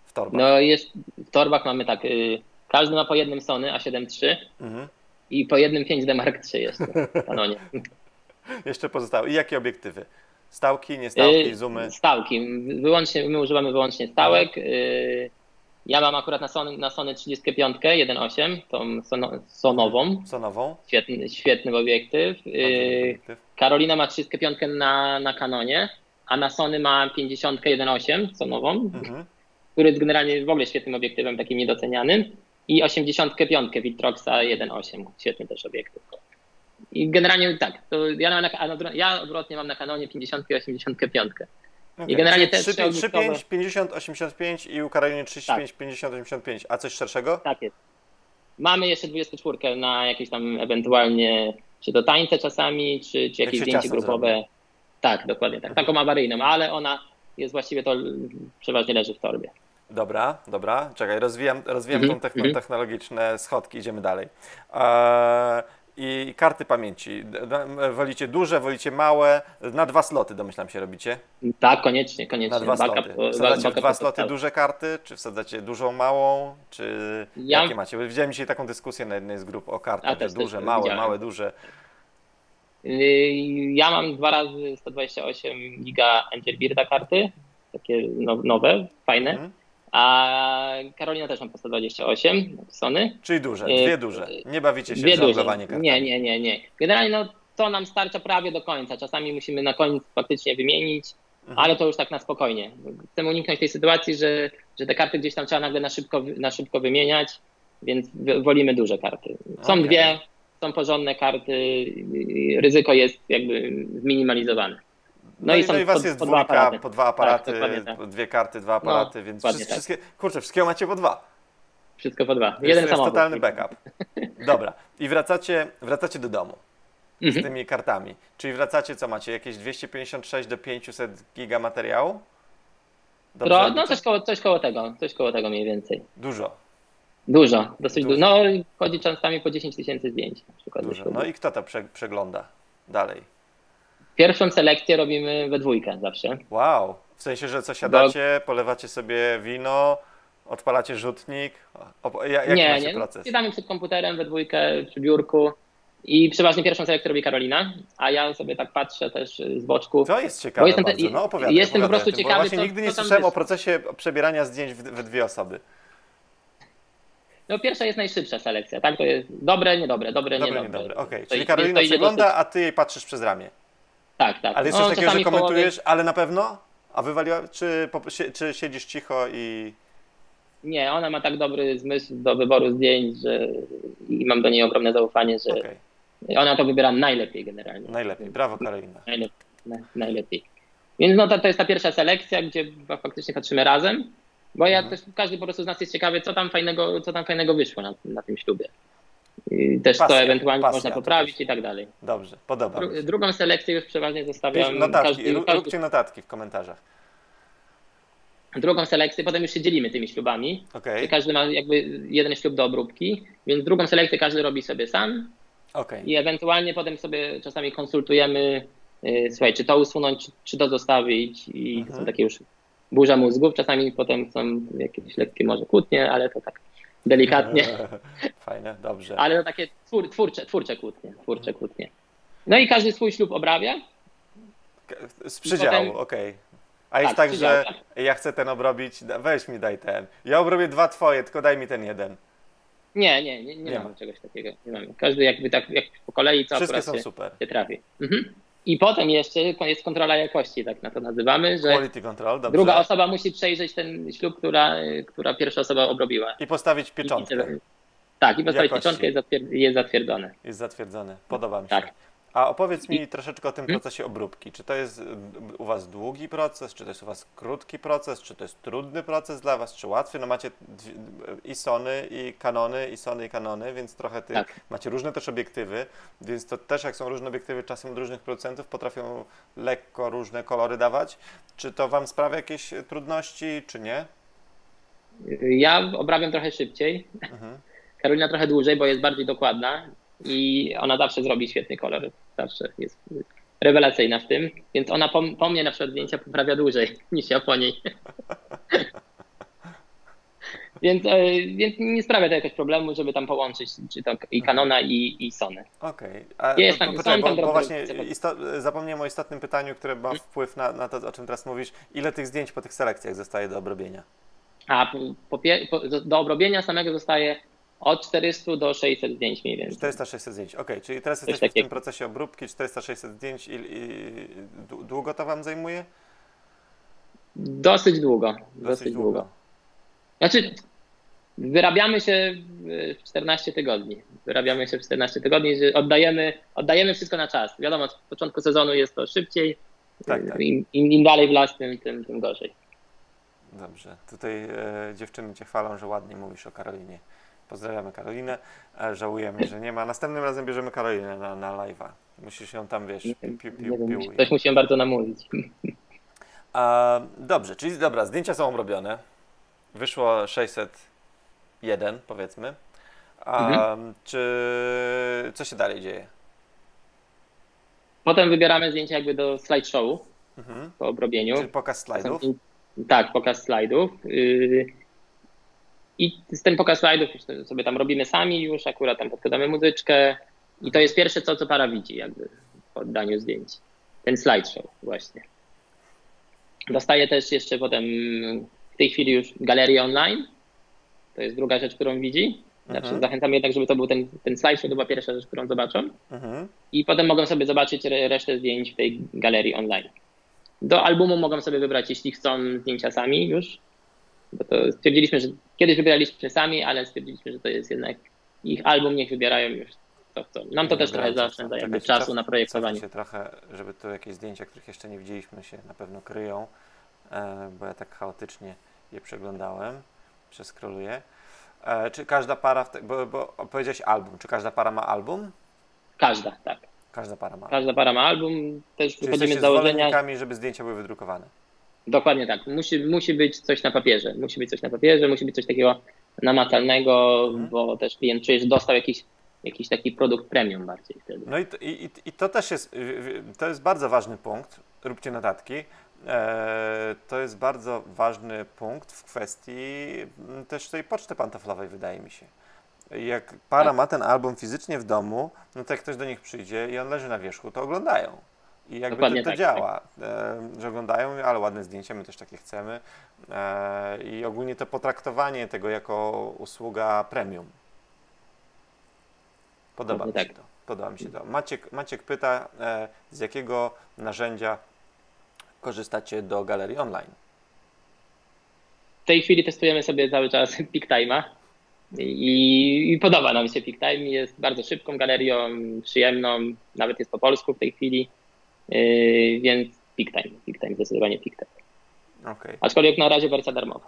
w torbach? No jest, w torbach mamy tak, yy, każdy ma po jednym Sony A siedem trzy. Mhm. I po jednym pięć D Mark trzy jeszcze w Canonie. Jeszcze pozostało. I jakie obiektywy? Stałki, nie stałki, zoomy? Stałki. Wyłącznie, my używamy wyłącznie stałek. Ja mam akurat na Sony, na Sony trzydzieści pięć, jeden osiem, tą Sonową. Sonową. Świetny, świetny obiektyw. obiektyw. Karolina ma trzydzieści pięć na, na Canonie, a na Sony ma pięćdziesiąt, jeden osiem, Sonową, mhm. który jest generalnie w ogóle świetnym obiektywem, takim niedocenianym. I osiemdziesiąt pięć Viltroxa jeden osiem, świetny też obiektyw. I generalnie tak, to ja, mam na, ja odwrotnie mam na Canonie pięćdziesiąt i osiemdziesiąt pięć. Okay. I generalnie te trzydzieści pięć, pięćdziesiąt, osiemdziesiąt pięć i u Karoliny trzydzieści pięć, tak. pięćdziesiąt, osiemdziesiąt pięć. A coś szerszego? Tak jest. Mamy jeszcze dwadzieścia cztery na jakieś tam ewentualnie, czy to tańce czasami, czy, czy jakieś Jak zdjęcie grupowe. Zrobię. Tak, dokładnie tak. Taką awaryjną, ale ona jest właściwie to przeważnie leży w torbie. Dobra, dobra, czekaj, rozwijam, rozwijam mm-hmm. tą techn- technologiczne schodki, idziemy dalej. Eee, I karty pamięci, wolicie duże, wolicie małe, na dwa sloty domyślam się robicie? Tak, koniecznie, koniecznie. Na dwa backup, sloty. Wsadzacie w dwa sloty duże karty, czy wsadzacie dużą, małą, czy ja... jakie macie? Bo widziałem dzisiaj taką dyskusję na jednej z grup o kartach, że duże, małe, widziałem. małe, duże. Ja mam dwa razy sto dwadzieścia osiem giga Angelbirda karty, takie nowe, fajne. Mm. A Karolina też ma po sto dwadzieścia osiem Sony. Czyli duże, dwie duże. Nie bawicie się dwie w żonglowanie kartami. Nie, nie, nie, nie. Generalnie no, to nam starcza prawie do końca. Czasami musimy na koniec faktycznie wymienić, mhm. ale to już tak na spokojnie. Chcemy uniknąć tej sytuacji, że, że te karty gdzieś tam trzeba nagle na szybko, na szybko wymieniać, więc wolimy duże karty. Są okay. dwie, są porządne karty, ryzyko jest jakby zminimalizowane. No, no, i, no i was po, jest po dwójka, dwa po dwa aparaty, tak, tak. dwie karty, dwa aparaty, no, więc wszystko, tak. wszystkie, kurczę, wszystkiego macie po dwa. Wszystko po dwa. Jeden jest, samochód. Jest totalny backup. Dobra. I wracacie, wracacie do domu z mm-hmm. tymi kartami. Czyli wracacie, co macie? Jakieś dwieście pięćdziesiąt sześć do pięciuset giga materiału? Dobrze, Pro, no coś koło, coś koło tego, coś koło tego mniej więcej. Dużo. Dużo, dosyć dużo. Du- no chodzi czasami po dziesięć tysięcy zdjęć. Na przykład dużo. No i kto to przegląda dalej? Pierwszą selekcję robimy we dwójkę zawsze. Wow, w sensie, że co siadacie, polewacie sobie wino, odpalacie rzutnik? O, jak nie, macie nie, proces? Siadamy przed komputerem we dwójkę, przy biurku i przeważnie pierwszą selekcję robi Karolina, a ja sobie tak patrzę też z boczku. To jest ciekawe jestem bardzo, te, no opowiadaj. Jestem opowiadaj po prostu tym, ciekawy, właśnie co, nigdy nie co słyszałem wyszło. O procesie przebierania zdjęć we dwie osoby. No pierwsza jest najszybsza selekcja, tak? To jest dobre, niedobre, dobre, dobre niedobre. Niedobre. Okej, okay. Czyli Karolina przegląda, a ty jej patrzysz przez ramię. Tak, tak. Ale jest coś no, takiego, że komentujesz, połowie... ale na pewno? A wywaliła? Czy, czy siedzisz cicho i... Nie, ona ma tak dobry zmysł do wyboru zdjęć, że i mam do niej ogromne zaufanie, że okay. ona to wybiera najlepiej generalnie. Najlepiej, brawo Karolina. Najlepiej. najlepiej. Więc no to, to jest ta pierwsza selekcja, gdzie faktycznie patrzymy razem, bo ja mhm. też, każdy po prostu z nas jest ciekawy, co tam fajnego, co tam fajnego wyszło na, na tym ślubie. I też pasja, to ewentualnie pasja, można poprawić i tak dalej. Dobrze, podoba mi się. Drugą selekcję już przeważnie zostawiam. Notatki, każdy, każdy... róbcie notatki w komentarzach. Drugą selekcję, potem już się dzielimy tymi ślubami. Okay. Każdy ma jakby jeden ślub do obróbki, więc drugą selekcję każdy robi sobie sam. Okay. I ewentualnie potem sobie czasami konsultujemy słuchaj, czy to usunąć, czy to zostawić, i to są takie już burza mózgów, czasami potem są jakieś lekkie może kłótnie, ale to tak delikatnie. Fajne, dobrze. Ale no takie twór, twórcze, twórcze kłótnie, twórcze kłótnie. No i każdy swój ślub obrabia. Z przydziału, okej. Okay. A tak, jest tak, że ja chcę ten obrobić, weź mi daj ten. Ja obrobię dwa twoje, tylko daj mi ten jeden. Nie, nie, nie, nie, nie mam ma. czegoś takiego. Nie mam. Każdy jakby tak jak po kolei co Wszystkie akurat są super. się trafi. Mhm. I potem jeszcze jest kontrola jakości, tak na to nazywamy, że quality control, dobrze. Druga osoba musi przejrzeć ten ślub, która, która pierwsza osoba obrobiła. I postawić pieczątkę. I, tak, i postawić jakości. pieczątkę jest, zatwierd jest zatwierdzone. Jest zatwierdzone, podoba mi się. Tak. A opowiedz mi I... troszeczkę o tym procesie obróbki. Czy to jest u was długi proces, czy to jest u was krótki proces, czy to jest trudny proces dla was, czy łatwy? No macie i Sony, i Canony, i Sony, i Canony, więc trochę tych, tak. macie różne też obiektywy, więc to też jak są różne obiektywy czasem od różnych producentów, potrafią lekko różne kolory dawać. Czy to wam sprawia jakieś trudności, czy nie? Ja obrabiam trochę szybciej, mhm. Karolina trochę dłużej, bo jest bardziej dokładna. I ona zawsze zrobi świetny kolor, zawsze jest rewelacyjna w tym, więc ona po, po mnie na przykład zdjęcia poprawia dłużej niż ja po niej. więc, więc nie sprawia to jakiegoś problemu, żeby tam połączyć czy tam i Canona i, i Sony. Okej, okay. tam, tam bo, bo właśnie zapomniałem o istotnym pytaniu, które ma wpływ na, na to, o czym teraz mówisz. Ile tych zdjęć po tych selekcjach zostaje do obrobienia? A po, po, do obrobienia samego zostaje od czterystu do sześciuset zdjęć mniej więcej. czterysta sześćset zdjęć, okej. Czyli teraz jesteśmy tak w tym jak... procesie obróbki, czterysta sześćset zdjęć i, i długo to wam zajmuje? Dosyć długo. Dosyć, dosyć długo. długo. Znaczy, wyrabiamy się w czternaście tygodni. Wyrabiamy się w czternaście tygodni, że oddajemy, oddajemy wszystko na czas. Wiadomo, od początku sezonu jest to szybciej. Tak, tak. Im, im dalej w las, tym, tym, tym gorzej. Dobrze. Tutaj e, dziewczyny cię chwalą, że ładnie mówisz o Karolinie. Pozdrawiamy Karolinę, żałujemy, że nie ma. Następnym razem bierzemy Karolinę na, na live'a. Musisz ją tam, wiesz, pił, pił, pił, pił. Coś musiałem bardzo namówić. A, dobrze, czyli dobra, zdjęcia są obrobione. Wyszło sześćset jeden, powiedzmy. A, mhm. Czy co się dalej dzieje? Potem wybieramy zdjęcia jakby do slideshow mhm. po obrobieniu. Czyli pokaz slajdów? Tak, pokaz slajdów. Yy... I ten pokaz slajdów sobie tam robimy sami już, akurat tam podkładamy muzyczkę i to jest pierwsze, co, co para widzi jakby po oddaniu zdjęć. Ten slideshow właśnie. Dostaję też jeszcze potem w tej chwili już galerię online. To jest druga rzecz, którą widzi. Znaczy, zachęcam jednak, żeby to był ten, ten slideshow, to była pierwsza rzecz, którą zobaczą. Aha. I potem mogą sobie zobaczyć resztę zdjęć w tej galerii online. Do albumu mogą sobie wybrać, jeśli chcą, zdjęcia sami już. Bo to stwierdziliśmy, że kiedyś wybieraliśmy sami, ale stwierdziliśmy, że to jest jednak ich album, niech wybierają już to, co. Nam to nie też trochę zaoszczędza jakby czasu czas, na projektowanie. Się trochę, żeby tu jakieś zdjęcia, których jeszcze nie widzieliśmy, się na pewno kryją, bo ja tak chaotycznie je przeglądałem, przeskroluję. Czy każda para, w te, bo, bo powiedziałeś album, czy każda para ma album? Każda, tak. Każda para ma. Każda para ma album, też wychodzimy z założenia, żeby zdjęcia były wydrukowane. Dokładnie tak. Musi, musi być coś na papierze. Musi być coś na papierze, musi być coś takiego namacalnego, mhm. bo też klient czuje, że dostał jakiś, jakiś taki produkt premium bardziej wtedy. No i to, i, i to też jest, to jest bardzo ważny punkt. Róbcie notatki. To jest bardzo ważny punkt w kwestii też tej poczty pantoflowej, wydaje mi się. Jak para tak. ma ten album fizycznie w domu, no to jak ktoś do nich przyjdzie i on leży na wierzchu, to oglądają. I jakby Dokładnie to, to tak, działa, tak. E, że oglądają, ale ładne zdjęcia, my też takie chcemy. E, I ogólnie to potraktowanie tego jako usługa premium. Podoba mi się tak. to. Podoba mi się to. Maciek, Maciek pyta, e, z jakiego narzędzia korzystacie do galerii online? W tej chwili testujemy sobie cały czas Pic Time'a i, i podoba nam się Pic Time. Jest bardzo szybką galerią, przyjemną, nawet jest po polsku w tej chwili. Yy, więc Peak Time, Peak Time, zdecydowanie Peak Time. Okay. Aczkolwiek na razie wersja darmowa.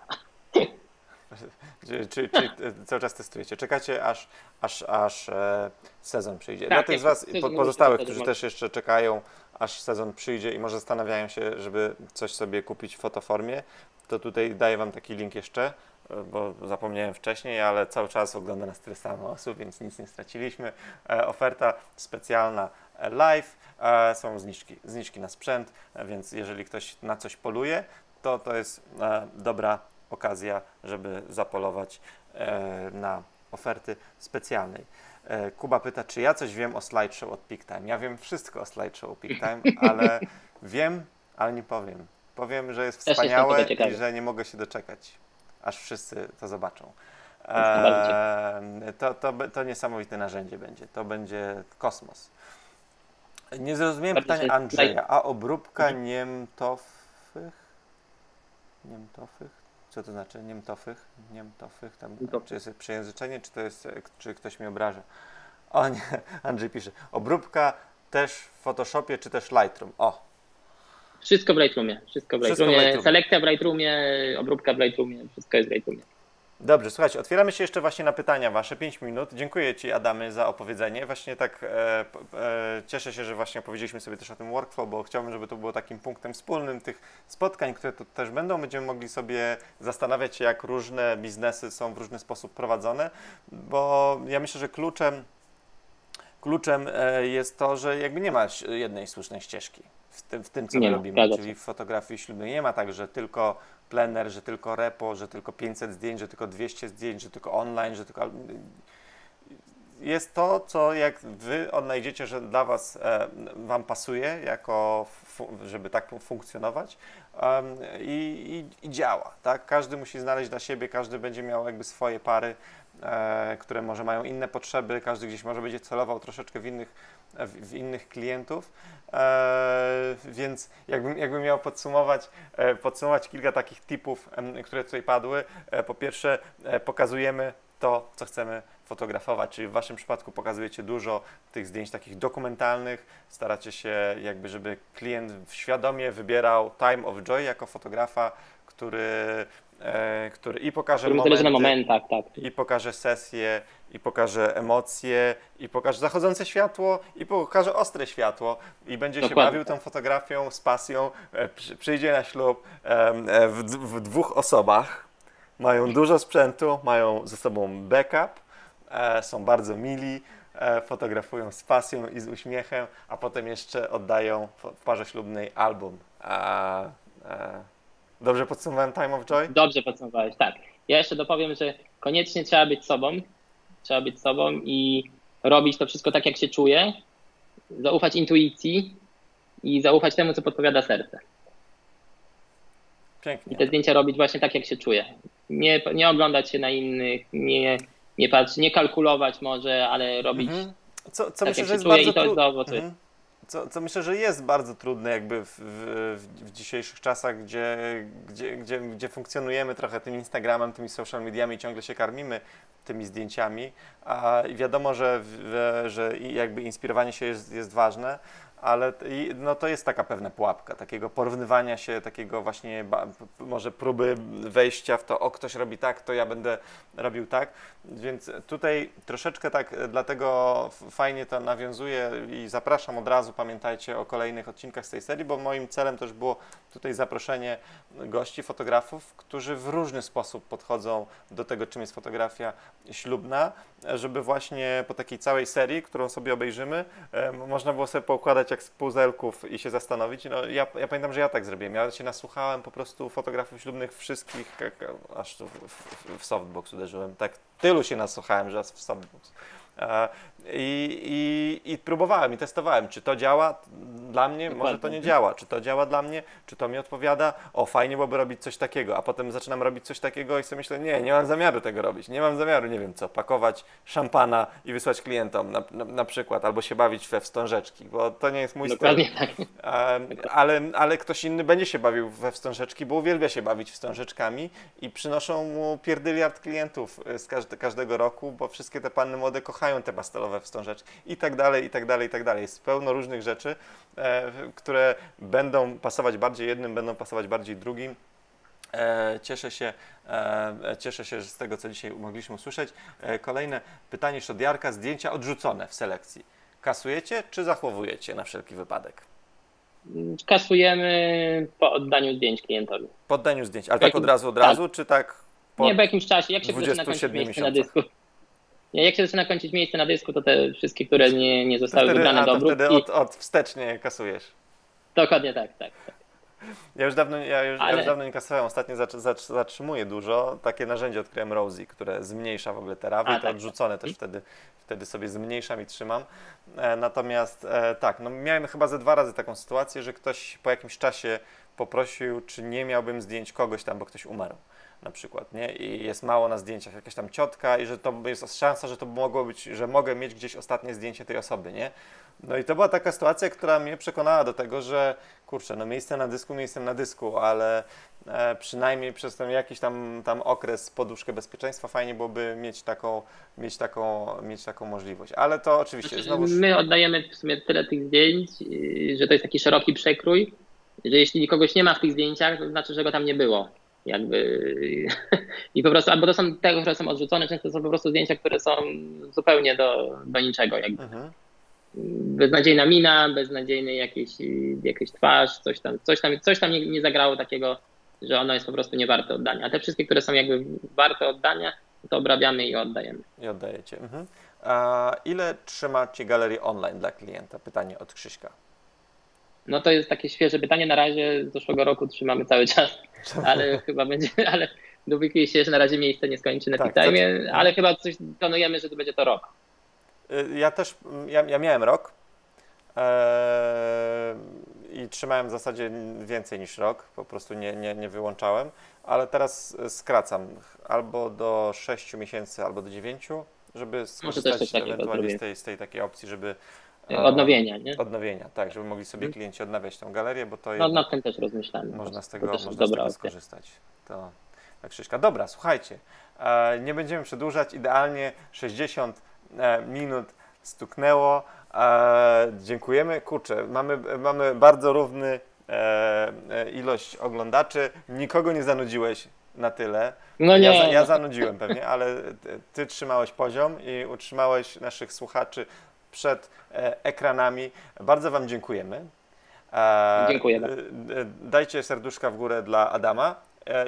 Czyli czy, czy cały czas testujecie, czekacie aż, aż, aż e, sezon przyjdzie. Tak, dla tych z was pozostałych, którzy też jeszcze czekają, aż sezon przyjdzie i może zastanawiają się, żeby coś sobie kupić w Fotoformie, to tutaj daję wam taki link jeszcze, bo zapomniałem wcześniej, ale cały czas ogląda nas tyle samo osób, więc nic nie straciliśmy. E, oferta specjalna live, są zniżki, zniżki na sprzęt, więc jeżeli ktoś na coś poluje, to to jest dobra okazja, żeby zapolować na oferty specjalnej. Kuba pyta, czy ja coś wiem o slideshow od Peak Time. Ja wiem wszystko o slideshow od Peak Time, ale wiem, ale nie powiem. Powiem, że jest wspaniałe i że nie mogę się doczekać, aż wszyscy to zobaczą. Eee, to, to, to niesamowite narzędzie będzie. To będzie kosmos. Nie zrozumiałem pytania Andrzeja. A obróbka niemtofych? Niemtofych? Co to znaczy? Niemtofych? Niemtofych? Tam, czy jest przejęzyczenie, czy to jest, czy ktoś mi obraża? O nie, Andrzej pisze. Obróbka też w Photoshopie, czy też Lightroom? O! Wszystko w Lightroomie. Wszystko w Lightroomie. Wszystko w Selekcja w Lightroomie, obróbka w Lightroomie, wszystko jest w Lightroomie. Dobrze, słuchajcie, otwieramy się jeszcze właśnie na pytania wasze, pięć minut. Dziękuję Ci, Adamie, za opowiedzenie. Właśnie tak e, e, cieszę się, że właśnie opowiedzieliśmy sobie też o tym workflow, bo chciałbym, żeby to było takim punktem wspólnym tych spotkań, które tu też będą. Będziemy mogli sobie zastanawiać się, jak różne biznesy są w różny sposób prowadzone, bo ja myślę, że kluczem, kluczem jest to, że jakby nie ma jednej słusznej ścieżki w tym, w tym co my robimy, czyli w fotografii ślubnej nie ma tak, że tylko plener, że tylko repo, że tylko pięćset zdjęć, że tylko dwieście zdjęć, że tylko online, że tylko... Jest to, co jak Wy odnajdziecie, że dla Was, e, Wam pasuje, jako żeby tak funkcjonować um, i, i, i działa, tak? Każdy musi znaleźć dla siebie, każdy będzie miał jakby swoje pary, e, które może mają inne potrzeby, każdy gdzieś może będzie celował troszeczkę w innych, w, w innych klientów, e, więc jakbym, jakbym miał podsumować, e, podsumować kilka takich tipów, e, które tutaj padły. E, po pierwsze, e, pokazujemy to, co chcemy fotografować, czyli w Waszym przypadku pokazujecie dużo tych zdjęć takich dokumentalnych, staracie się jakby, żeby klient świadomie wybierał Time of Joy jako fotografa, który, e, który i pokaże momenty, na momentach, tak. I pokaże sesje, i pokaże emocje, i pokaże zachodzące światło, i pokaże ostre światło i będzie Dokładnie. się bawił tą fotografią z pasją, e, przy, przyjdzie na ślub e, w, w dwóch osobach, mają dużo sprzętu, mają ze sobą backup, E, są bardzo mili, e, fotografują z pasją i z uśmiechem, a potem jeszcze oddają w parze ślubnej album. A, e, dobrze podsumowałem Time of Joy? Dobrze podsumowałeś, tak. Ja jeszcze dopowiem, że koniecznie trzeba być sobą, trzeba być sobą i robić to wszystko tak, jak się czuje, zaufać intuicji i zaufać temu, co podpowiada serce. Pięknie. I te zdjęcia robić właśnie tak, jak się czuje. Nie, nie oglądać się na innych, nie... Nie patrz, nie kalkulować może, ale robić mhm. co, co tak, myślę, że jest bardzo trudne. Mhm. Co, co myślę, że jest bardzo trudne jakby w, w, w dzisiejszych czasach, gdzie, gdzie, gdzie, gdzie funkcjonujemy trochę tym Instagramem, tymi social mediami i ciągle się karmimy tymi zdjęciami. A wiadomo, że, w, że jakby inspirowanie się jest, jest ważne, ale no to jest taka pewna pułapka, takiego porównywania się, takiego właśnie może próby wejścia w to, o ktoś robi tak, to ja będę robił tak, więc tutaj troszeczkę tak, dlatego fajnie to nawiązuje i zapraszam od razu, pamiętajcie o kolejnych odcinkach z tej serii, bo moim celem też było tutaj zaproszenie gości, fotografów, którzy w różny sposób podchodzą do tego, czym jest fotografia ślubna, żeby właśnie po takiej całej serii, którą sobie obejrzymy, można było sobie poukładać jak z puzelków i się zastanowić. No, ja, ja pamiętam, że ja tak zrobiłem. Ja się nasłuchałem po prostu fotografów ślubnych wszystkich, aż tu w, w, w softbox uderzyłem. Tak tylu się nasłuchałem, że aż w softbox. I, i, i próbowałem i testowałem, czy to działa dla mnie, Dokładnie. może to nie działa, czy to działa dla mnie, czy to mi odpowiada, o fajnie byłoby robić coś takiego, a potem zaczynam robić coś takiego i sobie myślę, nie, nie mam zamiaru tego robić, nie mam zamiaru, nie wiem co, pakować szampana i wysłać klientom na, na, na przykład, albo się bawić we wstążeczki, bo to nie jest mój Dokładnie styl, tak. ale, ale ktoś inny będzie się bawił we wstążeczki, bo uwielbia się bawić wstążeczkami i przynoszą mu pierdyliard klientów z każde, każdego roku, bo wszystkie te panny młode kochają te pastelowe wstążeczki i tak dalej, i tak dalej, i tak dalej. Jest pełno różnych rzeczy, e, które będą pasować bardziej jednym, będą pasować bardziej drugim. E, cieszę się, e, cieszę się z tego, co dzisiaj mogliśmy usłyszeć. E, kolejne pytanie jeszcze od Jarka. Zdjęcia odrzucone w selekcji. Kasujecie czy zachowujecie na wszelki wypadek? Kasujemy po oddaniu zdjęć klientowi. Po oddaniu zdjęć, ale tak od razu, od razu, tak. Czy tak po... Nie, po jakimś czasie, jak się wrzuca na końcu miejsce na dysku. Jak się zaczyna kończyć miejsce na dysku, to te wszystkie, które nie, nie zostały wtedy, wybrane a, do obróbki. Wtedy od, od wstecznie kasujesz. Dokładnie tak, tak. tak. Ja już dawno, ja już, Ale... ja już dawno nie kasowałem, ostatnio zatrzymuję dużo. Takie narzędzie odkryłem Rosie, które zmniejsza w ogóle te rawy, to tak, odrzucone tak. też wtedy, wtedy sobie zmniejszam i trzymam. E, natomiast e, tak, no miałem chyba ze dwa razy taką sytuację, że ktoś po jakimś czasie poprosił, czy nie miałbym zdjęć kogoś tam, bo ktoś umarł na przykład, nie? I jest mało na zdjęciach, jakaś tam ciotka i że to jest szansa, że to mogło być, że mogę mieć gdzieś ostatnie zdjęcie tej osoby, nie? No i to była taka sytuacja, która mnie przekonała do tego, że kurczę, no miejsce na dysku, miejsce na dysku, ale e, przynajmniej przez ten jakiś tam, tam okres, poduszkę bezpieczeństwa fajnie byłoby mieć taką, mieć taką, mieć taką możliwość, ale to oczywiście znowuż... My oddajemy w sumie tyle tych zdjęć, że to jest taki szeroki przekrój, że jeśli kogoś nie ma w tych zdjęciach, to znaczy, że go tam nie było. Jakby i po prostu, albo to są te, które są odrzucone, często są po prostu zdjęcia, które są zupełnie do, do niczego. Jakby. Aha. Beznadziejna mina, beznadziejny jakiś, jakiś twarz, coś tam, coś tam, coś tam nie, nie zagrało takiego, że ono jest po prostu niewarte oddania. A te wszystkie, które są jakby warte oddania, to obrabiamy i oddajemy. I oddajecie. Mhm. A ile trzymacie galerii online dla klienta? Pytanie od Krzyśka. No to jest takie świeże pytanie, na razie z zeszłego roku trzymamy cały czas, ale chyba będzie, ale dowiaduje się, że na razie miejsce nie skończy na tak, Peak Time, to... ale chyba coś planujemy, że to będzie to rok. Ja też, ja, ja miałem rok yy, i trzymałem w zasadzie więcej niż rok, po prostu nie, nie, nie wyłączałem, ale teraz skracam albo do sześciu miesięcy, albo do dziewięciu, żeby skorzystać ewentualnie z tej, z tej takiej opcji, żeby odnowienia, nie? Odnowienia, tak, żeby mogli sobie klienci odnawiać tą galerię, bo to jest. No na tym też rozmyślamy. Można z tego, można z tego skorzystać. To tak, Krzyśka. Dobra, słuchajcie, e, nie będziemy przedłużać, idealnie sześćdziesiąt minut stuknęło. E, dziękujemy. Kurczę, mamy, mamy bardzo równy e, ilość oglądaczy. Nikogo nie zanudziłeś na tyle. No nie. Ja, ja zanudziłem pewnie, ale ty, ty trzymałeś poziom i utrzymałeś naszych słuchaczy przed ekranami. Bardzo Wam dziękujemy. Dziękuję. Dajcie serduszka w górę dla Adama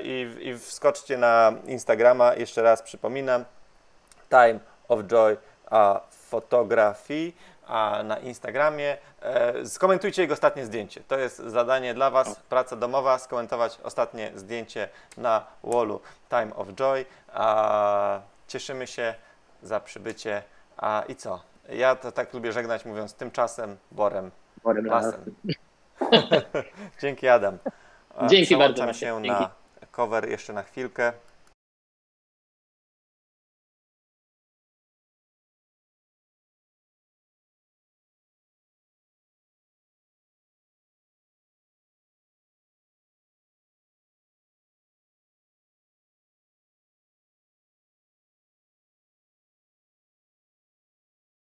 i, i wskoczcie na Instagrama. Jeszcze raz przypominam, Time of Joy a Fotografii a na Instagramie. Skomentujcie jego ostatnie zdjęcie. To jest zadanie dla Was, praca domowa, skomentować ostatnie zdjęcie na wallu Time of Joy. Cieszymy się za przybycie. I co? Ja to tak lubię żegnać, mówiąc tymczasem, borem, borem lasem. Dzięki, Adam. Dzięki bardzo. Przełączam się na cover jeszcze na chwilkę.